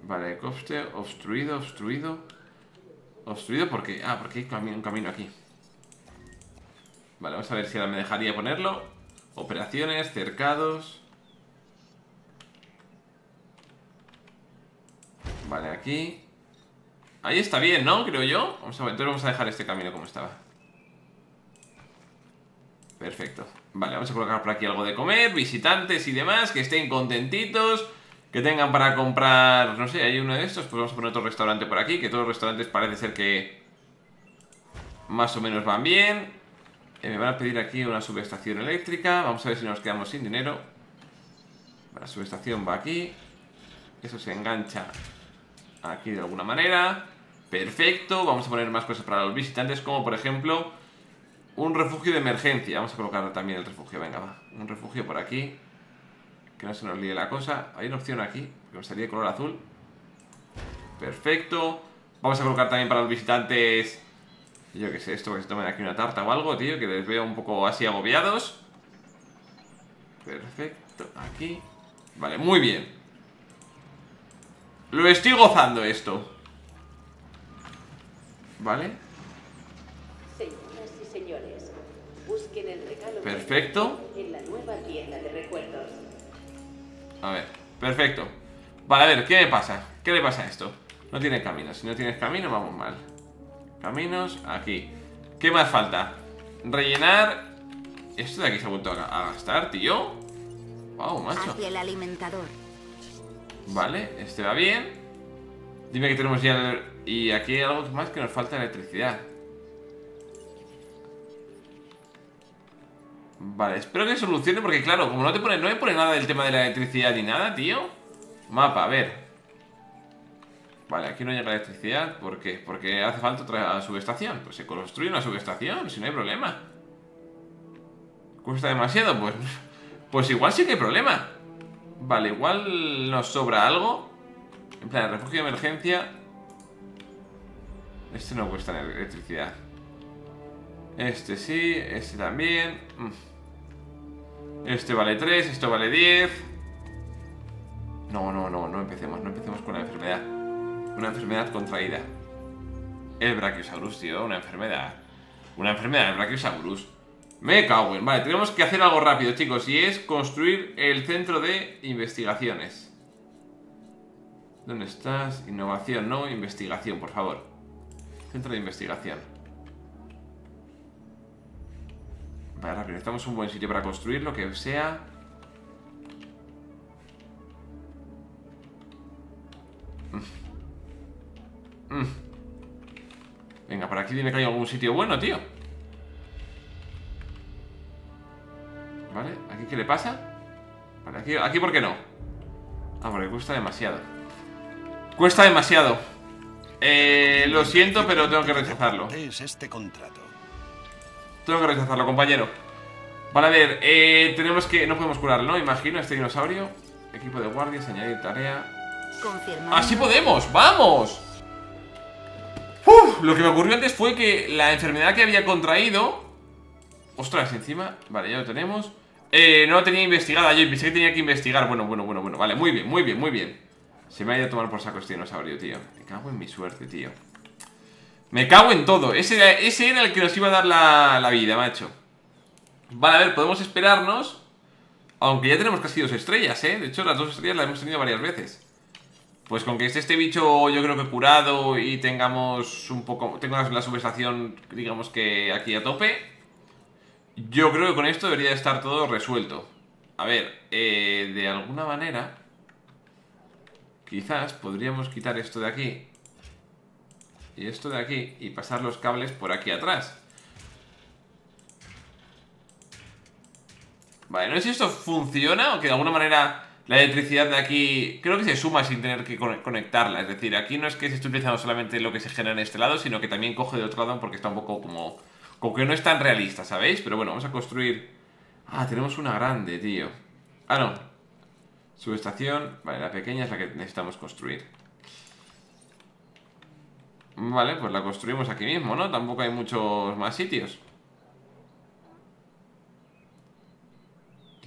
Vale, coste, obstruido, obstruido. Obstruido porque... Ah, porque hay un camino aquí. Vale, vamos a ver si ahora me dejaría ponerlo. Operaciones, cercados. Vale, aquí. Ahí está bien, ¿no? Creo yo. Vamos a ver, entonces vamos a dejar este camino como estaba. Perfecto. Vale, vamos a colocar por aquí algo de comer, visitantes y demás, que estén contentitos, que tengan para comprar, no sé, hay uno de estos, pues vamos a poner otro restaurante por aquí, que todos los restaurantes parece ser que más o menos van bien. Eh, me van a pedir aquí una subestación eléctrica, vamos a ver si nos quedamos sin dinero. La subestación va aquí, eso se engancha aquí de alguna manera. Perfecto, vamos a poner más cosas para los visitantes, como por ejemplo un refugio de emergencia. Vamos a colocar también el refugio, venga, va. Un refugio por aquí, que no se nos líe la cosa. Hay una opción aquí, que nos salía de color azul. Perfecto. Vamos a colocar también para los visitantes, yo qué sé, esto, que se tomen aquí una tarta o algo, tío, que les veo un poco así agobiados. Perfecto, aquí. Vale, muy bien. Lo estoy gozando esto. Vale. Señoras y señores, busquen el regalo. Perfecto. En la nueva tienda de recuerdos. A ver, perfecto. Vale, a ver, ¿qué le pasa? ¿Qué le pasa a esto? No tiene caminos. Si no tienes camino, vamos mal. Caminos, aquí. ¿Qué más falta? Rellenar. Esto de aquí se ha vuelto a gastar, tío. Wow, macho. Hacia el alimentador. Vale, este va bien. Dime que tenemos ya el... Y aquí hay algo más que nos falta, electricidad. Vale, espero que solucione, porque claro, como no te pone, no me pone nada del tema de la electricidad ni nada, tío. Mapa, a ver. Vale, aquí no llega la electricidad. ¿Por qué? Porque hace falta otra subestación. Pues se construye una subestación, si no hay problema. ¿Cuesta demasiado? Pues, pues igual sí que hay problema. Vale, igual nos sobra algo. En plan, el refugio de emergencia. Este no cuesta electricidad. Este sí, este también. Este vale tres, esto vale diez. No, no, no, no empecemos, no empecemos con la enfermedad. Una enfermedad contraída. El Brachiosaurus, tío, una enfermedad. Una enfermedad, el Brachiosaurus. Me cago en... Vale, tenemos que hacer algo rápido, chicos, y es construir el centro de investigaciones. ¿Dónde estás? Innovación, no, investigación, por favor. Centro de investigación. Vale, rápido, necesitamos un buen sitio para construir lo que sea. Mm. Mm. Venga, por aquí tiene que haber algún sitio bueno, tío. ¿Vale? ¿Aquí qué le pasa? Vale, aquí, aquí ¿por qué no? Ah, porque cuesta demasiado. Cuesta demasiado. Eh, lo siento, pero tengo que rechazarlo. Es este contrato. Tengo que rechazarlo, compañero. Vale, a ver, eh, tenemos que... No podemos curarlo, ¿no? Imagino, este dinosaurio. Equipo de guardias, añadir tarea. Confirmado. ¡Así podemos! ¡Vamos! ¡Uf! Lo que me ocurrió antes fue que la enfermedad que había contraído... Ostras, encima... Vale, ya lo tenemos. Eh, no lo tenía investigada yo, pensé que tenía que investigar. Bueno, bueno, bueno, bueno. Vale, muy bien, muy bien, muy bien. Se me ha ido a tomar por saco este dinosaurio, tío. Me cago en mi suerte, tío. Me cago en todo. Ese era, ese era el que nos iba a dar la, la vida, macho. Vale, a ver, podemos esperarnos. Aunque ya tenemos casi dos estrellas, ¿eh? De hecho, las dos estrellas las hemos tenido varias veces. Pues con que esté este bicho, yo creo que curado, y tengamos un poco... Tengo la subestación, digamos que aquí a tope. Yo creo que con esto debería estar todo resuelto. A ver, eh, de alguna manera... Quizás podríamos quitar esto de aquí... Y esto de aquí, y pasar los cables por aquí atrás. Vale, no sé si esto funciona o que de alguna manera la electricidad de aquí... Creo que se suma sin tener que conectarla. Es decir, aquí no es que se esté utilizando solamente lo que se genera en este lado, sino que también coge de otro lado porque está un poco como... Como que no es tan realista, ¿sabéis? Pero bueno, vamos a construir... Ah, tenemos una grande, tío. Ah, no. Subestación. Vale, la pequeña es la que necesitamos construir. Vale, pues la construimos aquí mismo, ¿no? Tampoco hay muchos más sitios.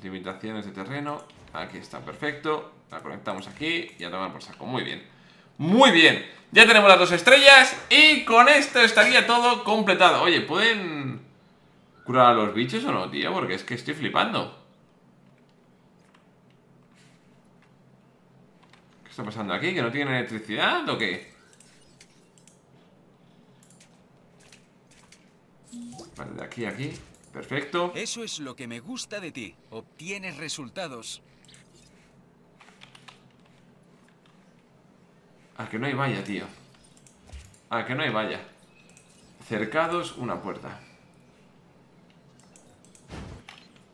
Limitaciones de terreno. Aquí está, perfecto. La conectamos aquí y a tomar por saco. Muy bien. ¡Muy bien! Ya tenemos las dos estrellas y con esto estaría todo completado. Oye, ¿pueden curar a los bichos o no, tío? Porque es que estoy flipando. ¿Qué está pasando aquí? ¿Que no tienen electricidad o qué? Vale, de aquí a aquí. Perfecto. Eso es lo que me gusta de ti. Obtienes resultados. Ah, que no hay valla, tío. Ah, que no hay valla. Cercados, una puerta.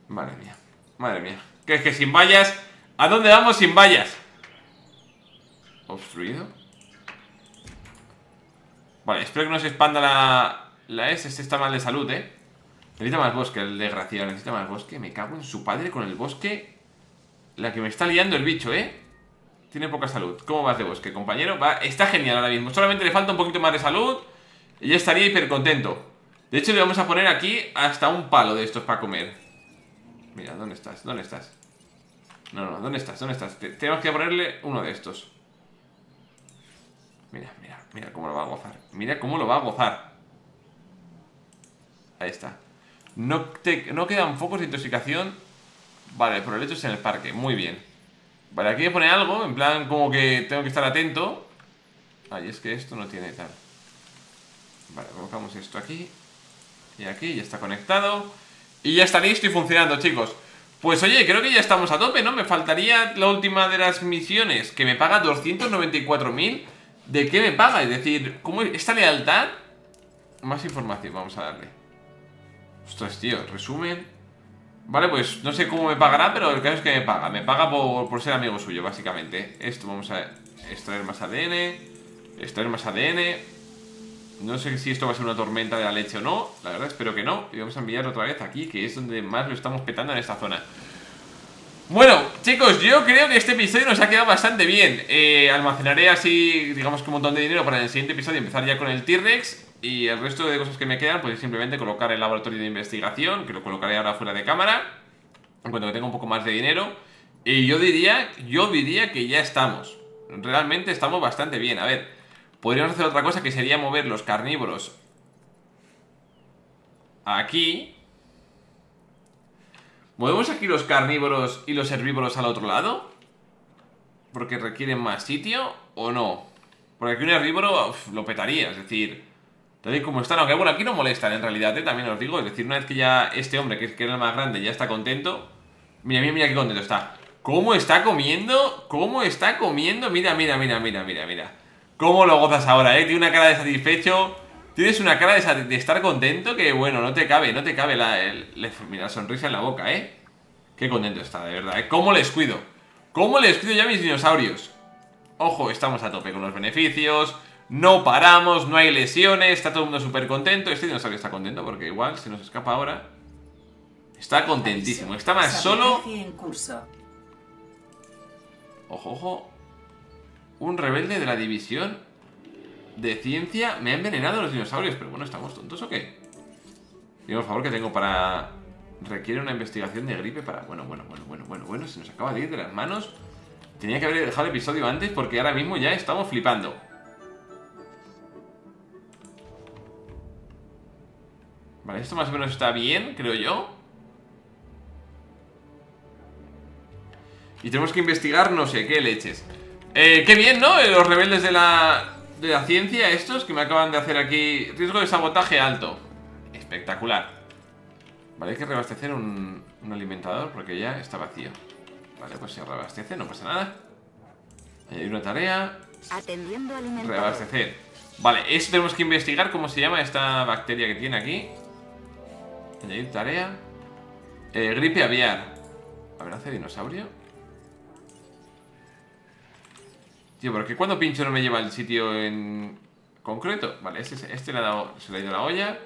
Madre mía. Madre mía. Que es que sin vallas... ¿A dónde vamos sin vallas? ¿Obstruido? Vale, espero que no se expanda la... La S. Este está mal de salud, eh. Necesita más bosque, el desgraciado. Necesita más bosque. Me cago en su padre con el bosque. La que me está liando el bicho, eh. Tiene poca salud. ¿Cómo vas de bosque, compañero? Va, está genial ahora mismo. Solamente le falta un poquito más de salud y ya estaría hiper contento. De hecho, le vamos a poner aquí hasta un palo de estos para comer. Mira, ¿dónde estás? ¿Dónde estás? No, no, ¿dónde estás? ¿Dónde estás? Te, tenemos que ponerle uno de estos. Mira, mira, mira cómo lo va a gozar. Mira cómo lo va a gozar. Ahí está. No, te, no quedan focos de intoxicación. Vale, por el hecho es en el parque. Muy bien. Vale, aquí voy a poner algo, en plan como que tengo que estar atento. Ay, es que esto no tiene tal. Vale, colocamos esto aquí. Y aquí, ya está conectado. Y ya está listo y funcionando, chicos. Pues oye, creo que ya estamos a tope, ¿no? Me faltaría la última de las misiones, que me paga doscientos noventa y cuatro mil. ¿De qué me paga? Es decir, ¿cómo esta lealtad? Más información, vamos a darle. Ostras, tío, resumen. Vale, pues no sé cómo me pagará, pero el caso es que me paga. Me paga por, por ser amigo suyo, básicamente. Esto, vamos a extraer más A D N. Extraer más A D N. No sé si esto va a ser una tormenta de la leche o no. La verdad espero que no. Y vamos a enviar otra vez aquí, que es donde más lo estamos petando en esta zona. Bueno, chicos, yo creo que este episodio nos ha quedado bastante bien. eh, Almacenaré así, digamos que un montón de dinero para el siguiente episodio empezar ya con el T-Rex. Y el resto de cosas que me quedan, pues simplemente colocar el laboratorio de investigación, que lo colocaré ahora fuera de cámara, en cuanto que tenga un poco más de dinero. Y yo diría, yo diría que ya estamos. Realmente estamos bastante bien. A ver, podríamos hacer otra cosa que sería mover los carnívoros aquí. ¿Movemos aquí los carnívoros y los herbívoros al otro lado? Porque requieren más sitio, ¿o no? Porque aquí un herbívoro uf, lo petaría, es decir... Como están, aunque bueno, aquí no molestan en realidad, ¿eh? También os digo, es decir, una vez que ya este hombre, que era el más grande, ya está contento. Mira, mira, mira qué contento está. ¿Cómo está comiendo? ¿Cómo está comiendo? Mira, mira, mira, mira, mira, mira. ¿Cómo lo gozas ahora, eh? Tiene una cara de satisfecho. Tienes una cara de, de estar contento que, bueno, no te cabe, no te cabe la, el, la, mira, la sonrisa en la boca, ¿eh? Qué contento está, de verdad, ¿eh? ¿Cómo les cuido? ¿Cómo les cuido ya a mis dinosaurios? Ojo, estamos a tope con los beneficios. No paramos, no hay lesiones, está todo el mundo súper contento. Este dinosaurio está contento porque igual se nos escapa ahora. Está contentísimo, está más solo. Ojo, ojo. Un rebelde de la división de ciencia. Me ha envenenado los dinosaurios, pero bueno, ¿estamos tontos o qué? Dime por favor que tengo para... Requiere una investigación de gripe para... Bueno, bueno, bueno, bueno, bueno, bueno, se nos acaba de ir de las manos. Tenía que haber dejado el episodio antes porque ahora mismo ya estamos flipando. Vale, esto más o menos está bien, creo yo. Y tenemos que investigar no sé qué leches. Eh, qué bien, ¿no? Los rebeldes de la, de la ciencia estos que me acaban de hacer aquí. Riesgo de sabotaje alto. Espectacular. Vale, hay que reabastecer un, un alimentador porque ya está vacío. Vale, pues se reabastece, no pasa nada. Hay una tarea. Atendiendo alimentador. Reabastecer. Vale, eso tenemos que investigar cómo se llama esta bacteria que tiene aquí. Añadir tarea. eh, Gripe aviar. ¿Amenaza de dinosaurio? Tío, ¿por qué cuando pincho no me lleva el sitio en concreto? Vale, este, este le ha dado, se le ha ido la olla.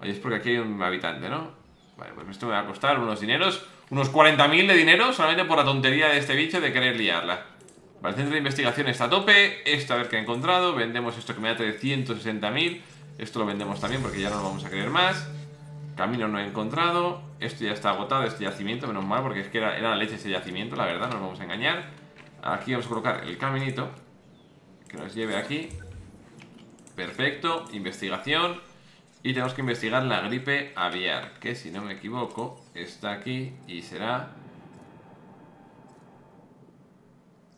Oye, es porque aquí hay un habitante, ¿no? Vale, pues esto me va a costar unos dineros. Unos cuarenta mil de dinero solamente por la tontería de este bicho de querer liarla. Vale, el centro de investigación está a tope. Esto a ver qué he encontrado. Vendemos esto que me da trescientos sesenta mil. Esto lo vendemos también porque ya no lo vamos a querer más. Camino no he encontrado. Esto ya está agotado, este yacimiento, menos mal, porque es que era, era la leche ese yacimiento, la verdad, no nos vamos a engañar. Aquí vamos a colocar el caminito que nos lleve aquí. Perfecto, investigación. Y tenemos que investigar la gripe aviar, que si no me equivoco está aquí y será...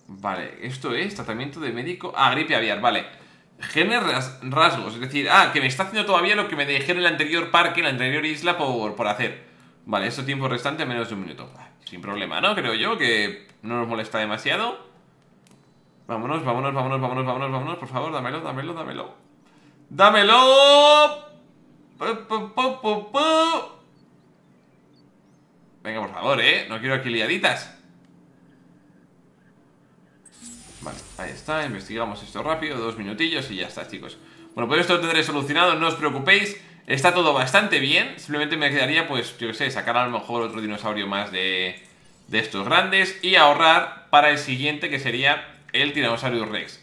Vale, esto es tratamiento de médico... Ah, gripe aviar, vale. Genes ras rasgos, es decir, ah, que me está haciendo todavía lo que me dejé en el anterior parque, en la anterior isla por, por hacer. Vale, eso tiempo restante menos de un minuto. Sin problema, ¿no? Creo yo que no nos molesta demasiado. Vámonos, vámonos, vámonos, vámonos, vámonos, vámonos, por favor, dámelo, dámelo, dámelo. ¡Dámelo! Venga, por favor, ¿eh? No quiero aquí liaditas. Vale, ahí está, investigamos esto rápido, dos minutillos y ya está, chicos. Bueno, pues esto lo tendré solucionado, no os preocupéis. Está todo bastante bien, simplemente me quedaría, pues, yo qué sé, sacar a lo mejor otro dinosaurio más de, de estos grandes y ahorrar para el siguiente, que sería el Tiranosaurio Rex.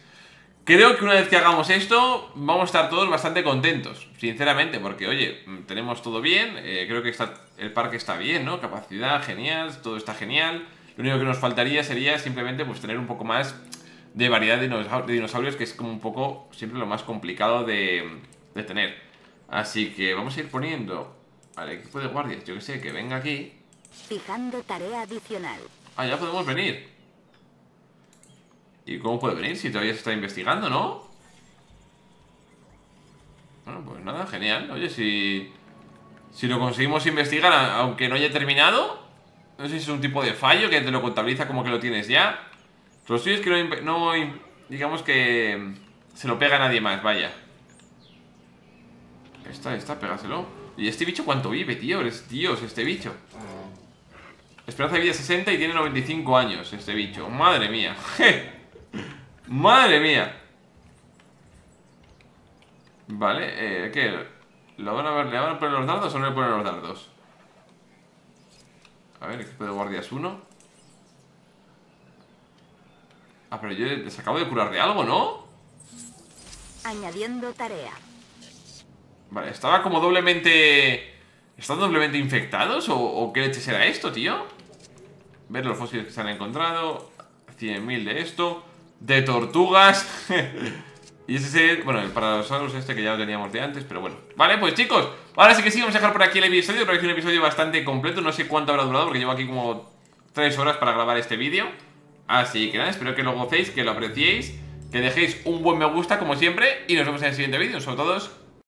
Creo que una vez que hagamos esto, vamos a estar todos bastante contentos, sinceramente, porque, oye, tenemos todo bien, eh, creo que está, el parque está bien, ¿no? Capacidad, genial, todo está genial. Lo único que nos faltaría sería simplemente, pues, tener un poco más de variedad de dinosaurios, de dinosaurios que es como un poco siempre lo más complicado de, de tener. Así que vamos a ir poniendo al equipo de guardias, yo que sé, que venga aquí. Fijando tarea adicional. Ah, ya podemos venir. ¿Y cómo puede venir? Si todavía se está investigando, ¿no? Bueno, pues nada, genial. Oye, si, si lo conseguimos investigar, aunque no haya terminado. No sé si es un tipo de fallo que te lo contabiliza como que lo tienes ya. Lo suyo es que no, no, digamos que se lo pega a nadie más, vaya. Esta, esta, pégaselo. ¿Y este bicho cuánto vive, tío? Es Dios, este bicho. Esperanza de vida sesenta y tiene noventa y cinco años, este bicho. Madre mía. Madre mía. Vale, eh, ¿qué? ¿Lo van a ver? ¿Le van a poner los dardos o no le ponen los dardos? A ver, equipo de guardias uno. Ah, pero yo les acabo de curar de algo, ¿no? Añadiendo tarea. Vale, estaba como doblemente... ¿Están doblemente infectados? ¿O, o qué leches era esto, tío? Ver los fósiles que se han encontrado. cien mil de esto. De tortugas. Y ese es el... Bueno, el Paradosaurus este que ya lo teníamos de antes, pero bueno. Vale, pues chicos, ahora sí que sí, vamos a dejar por aquí el episodio. Creo que es un episodio bastante completo. No sé cuánto habrá durado porque llevo aquí como tres horas para grabar este vídeo. Así que nada, espero que lo gocéis, que lo apreciéis, que dejéis un buen me gusta como siempre. Y nos vemos en el siguiente vídeo. Sobre todos...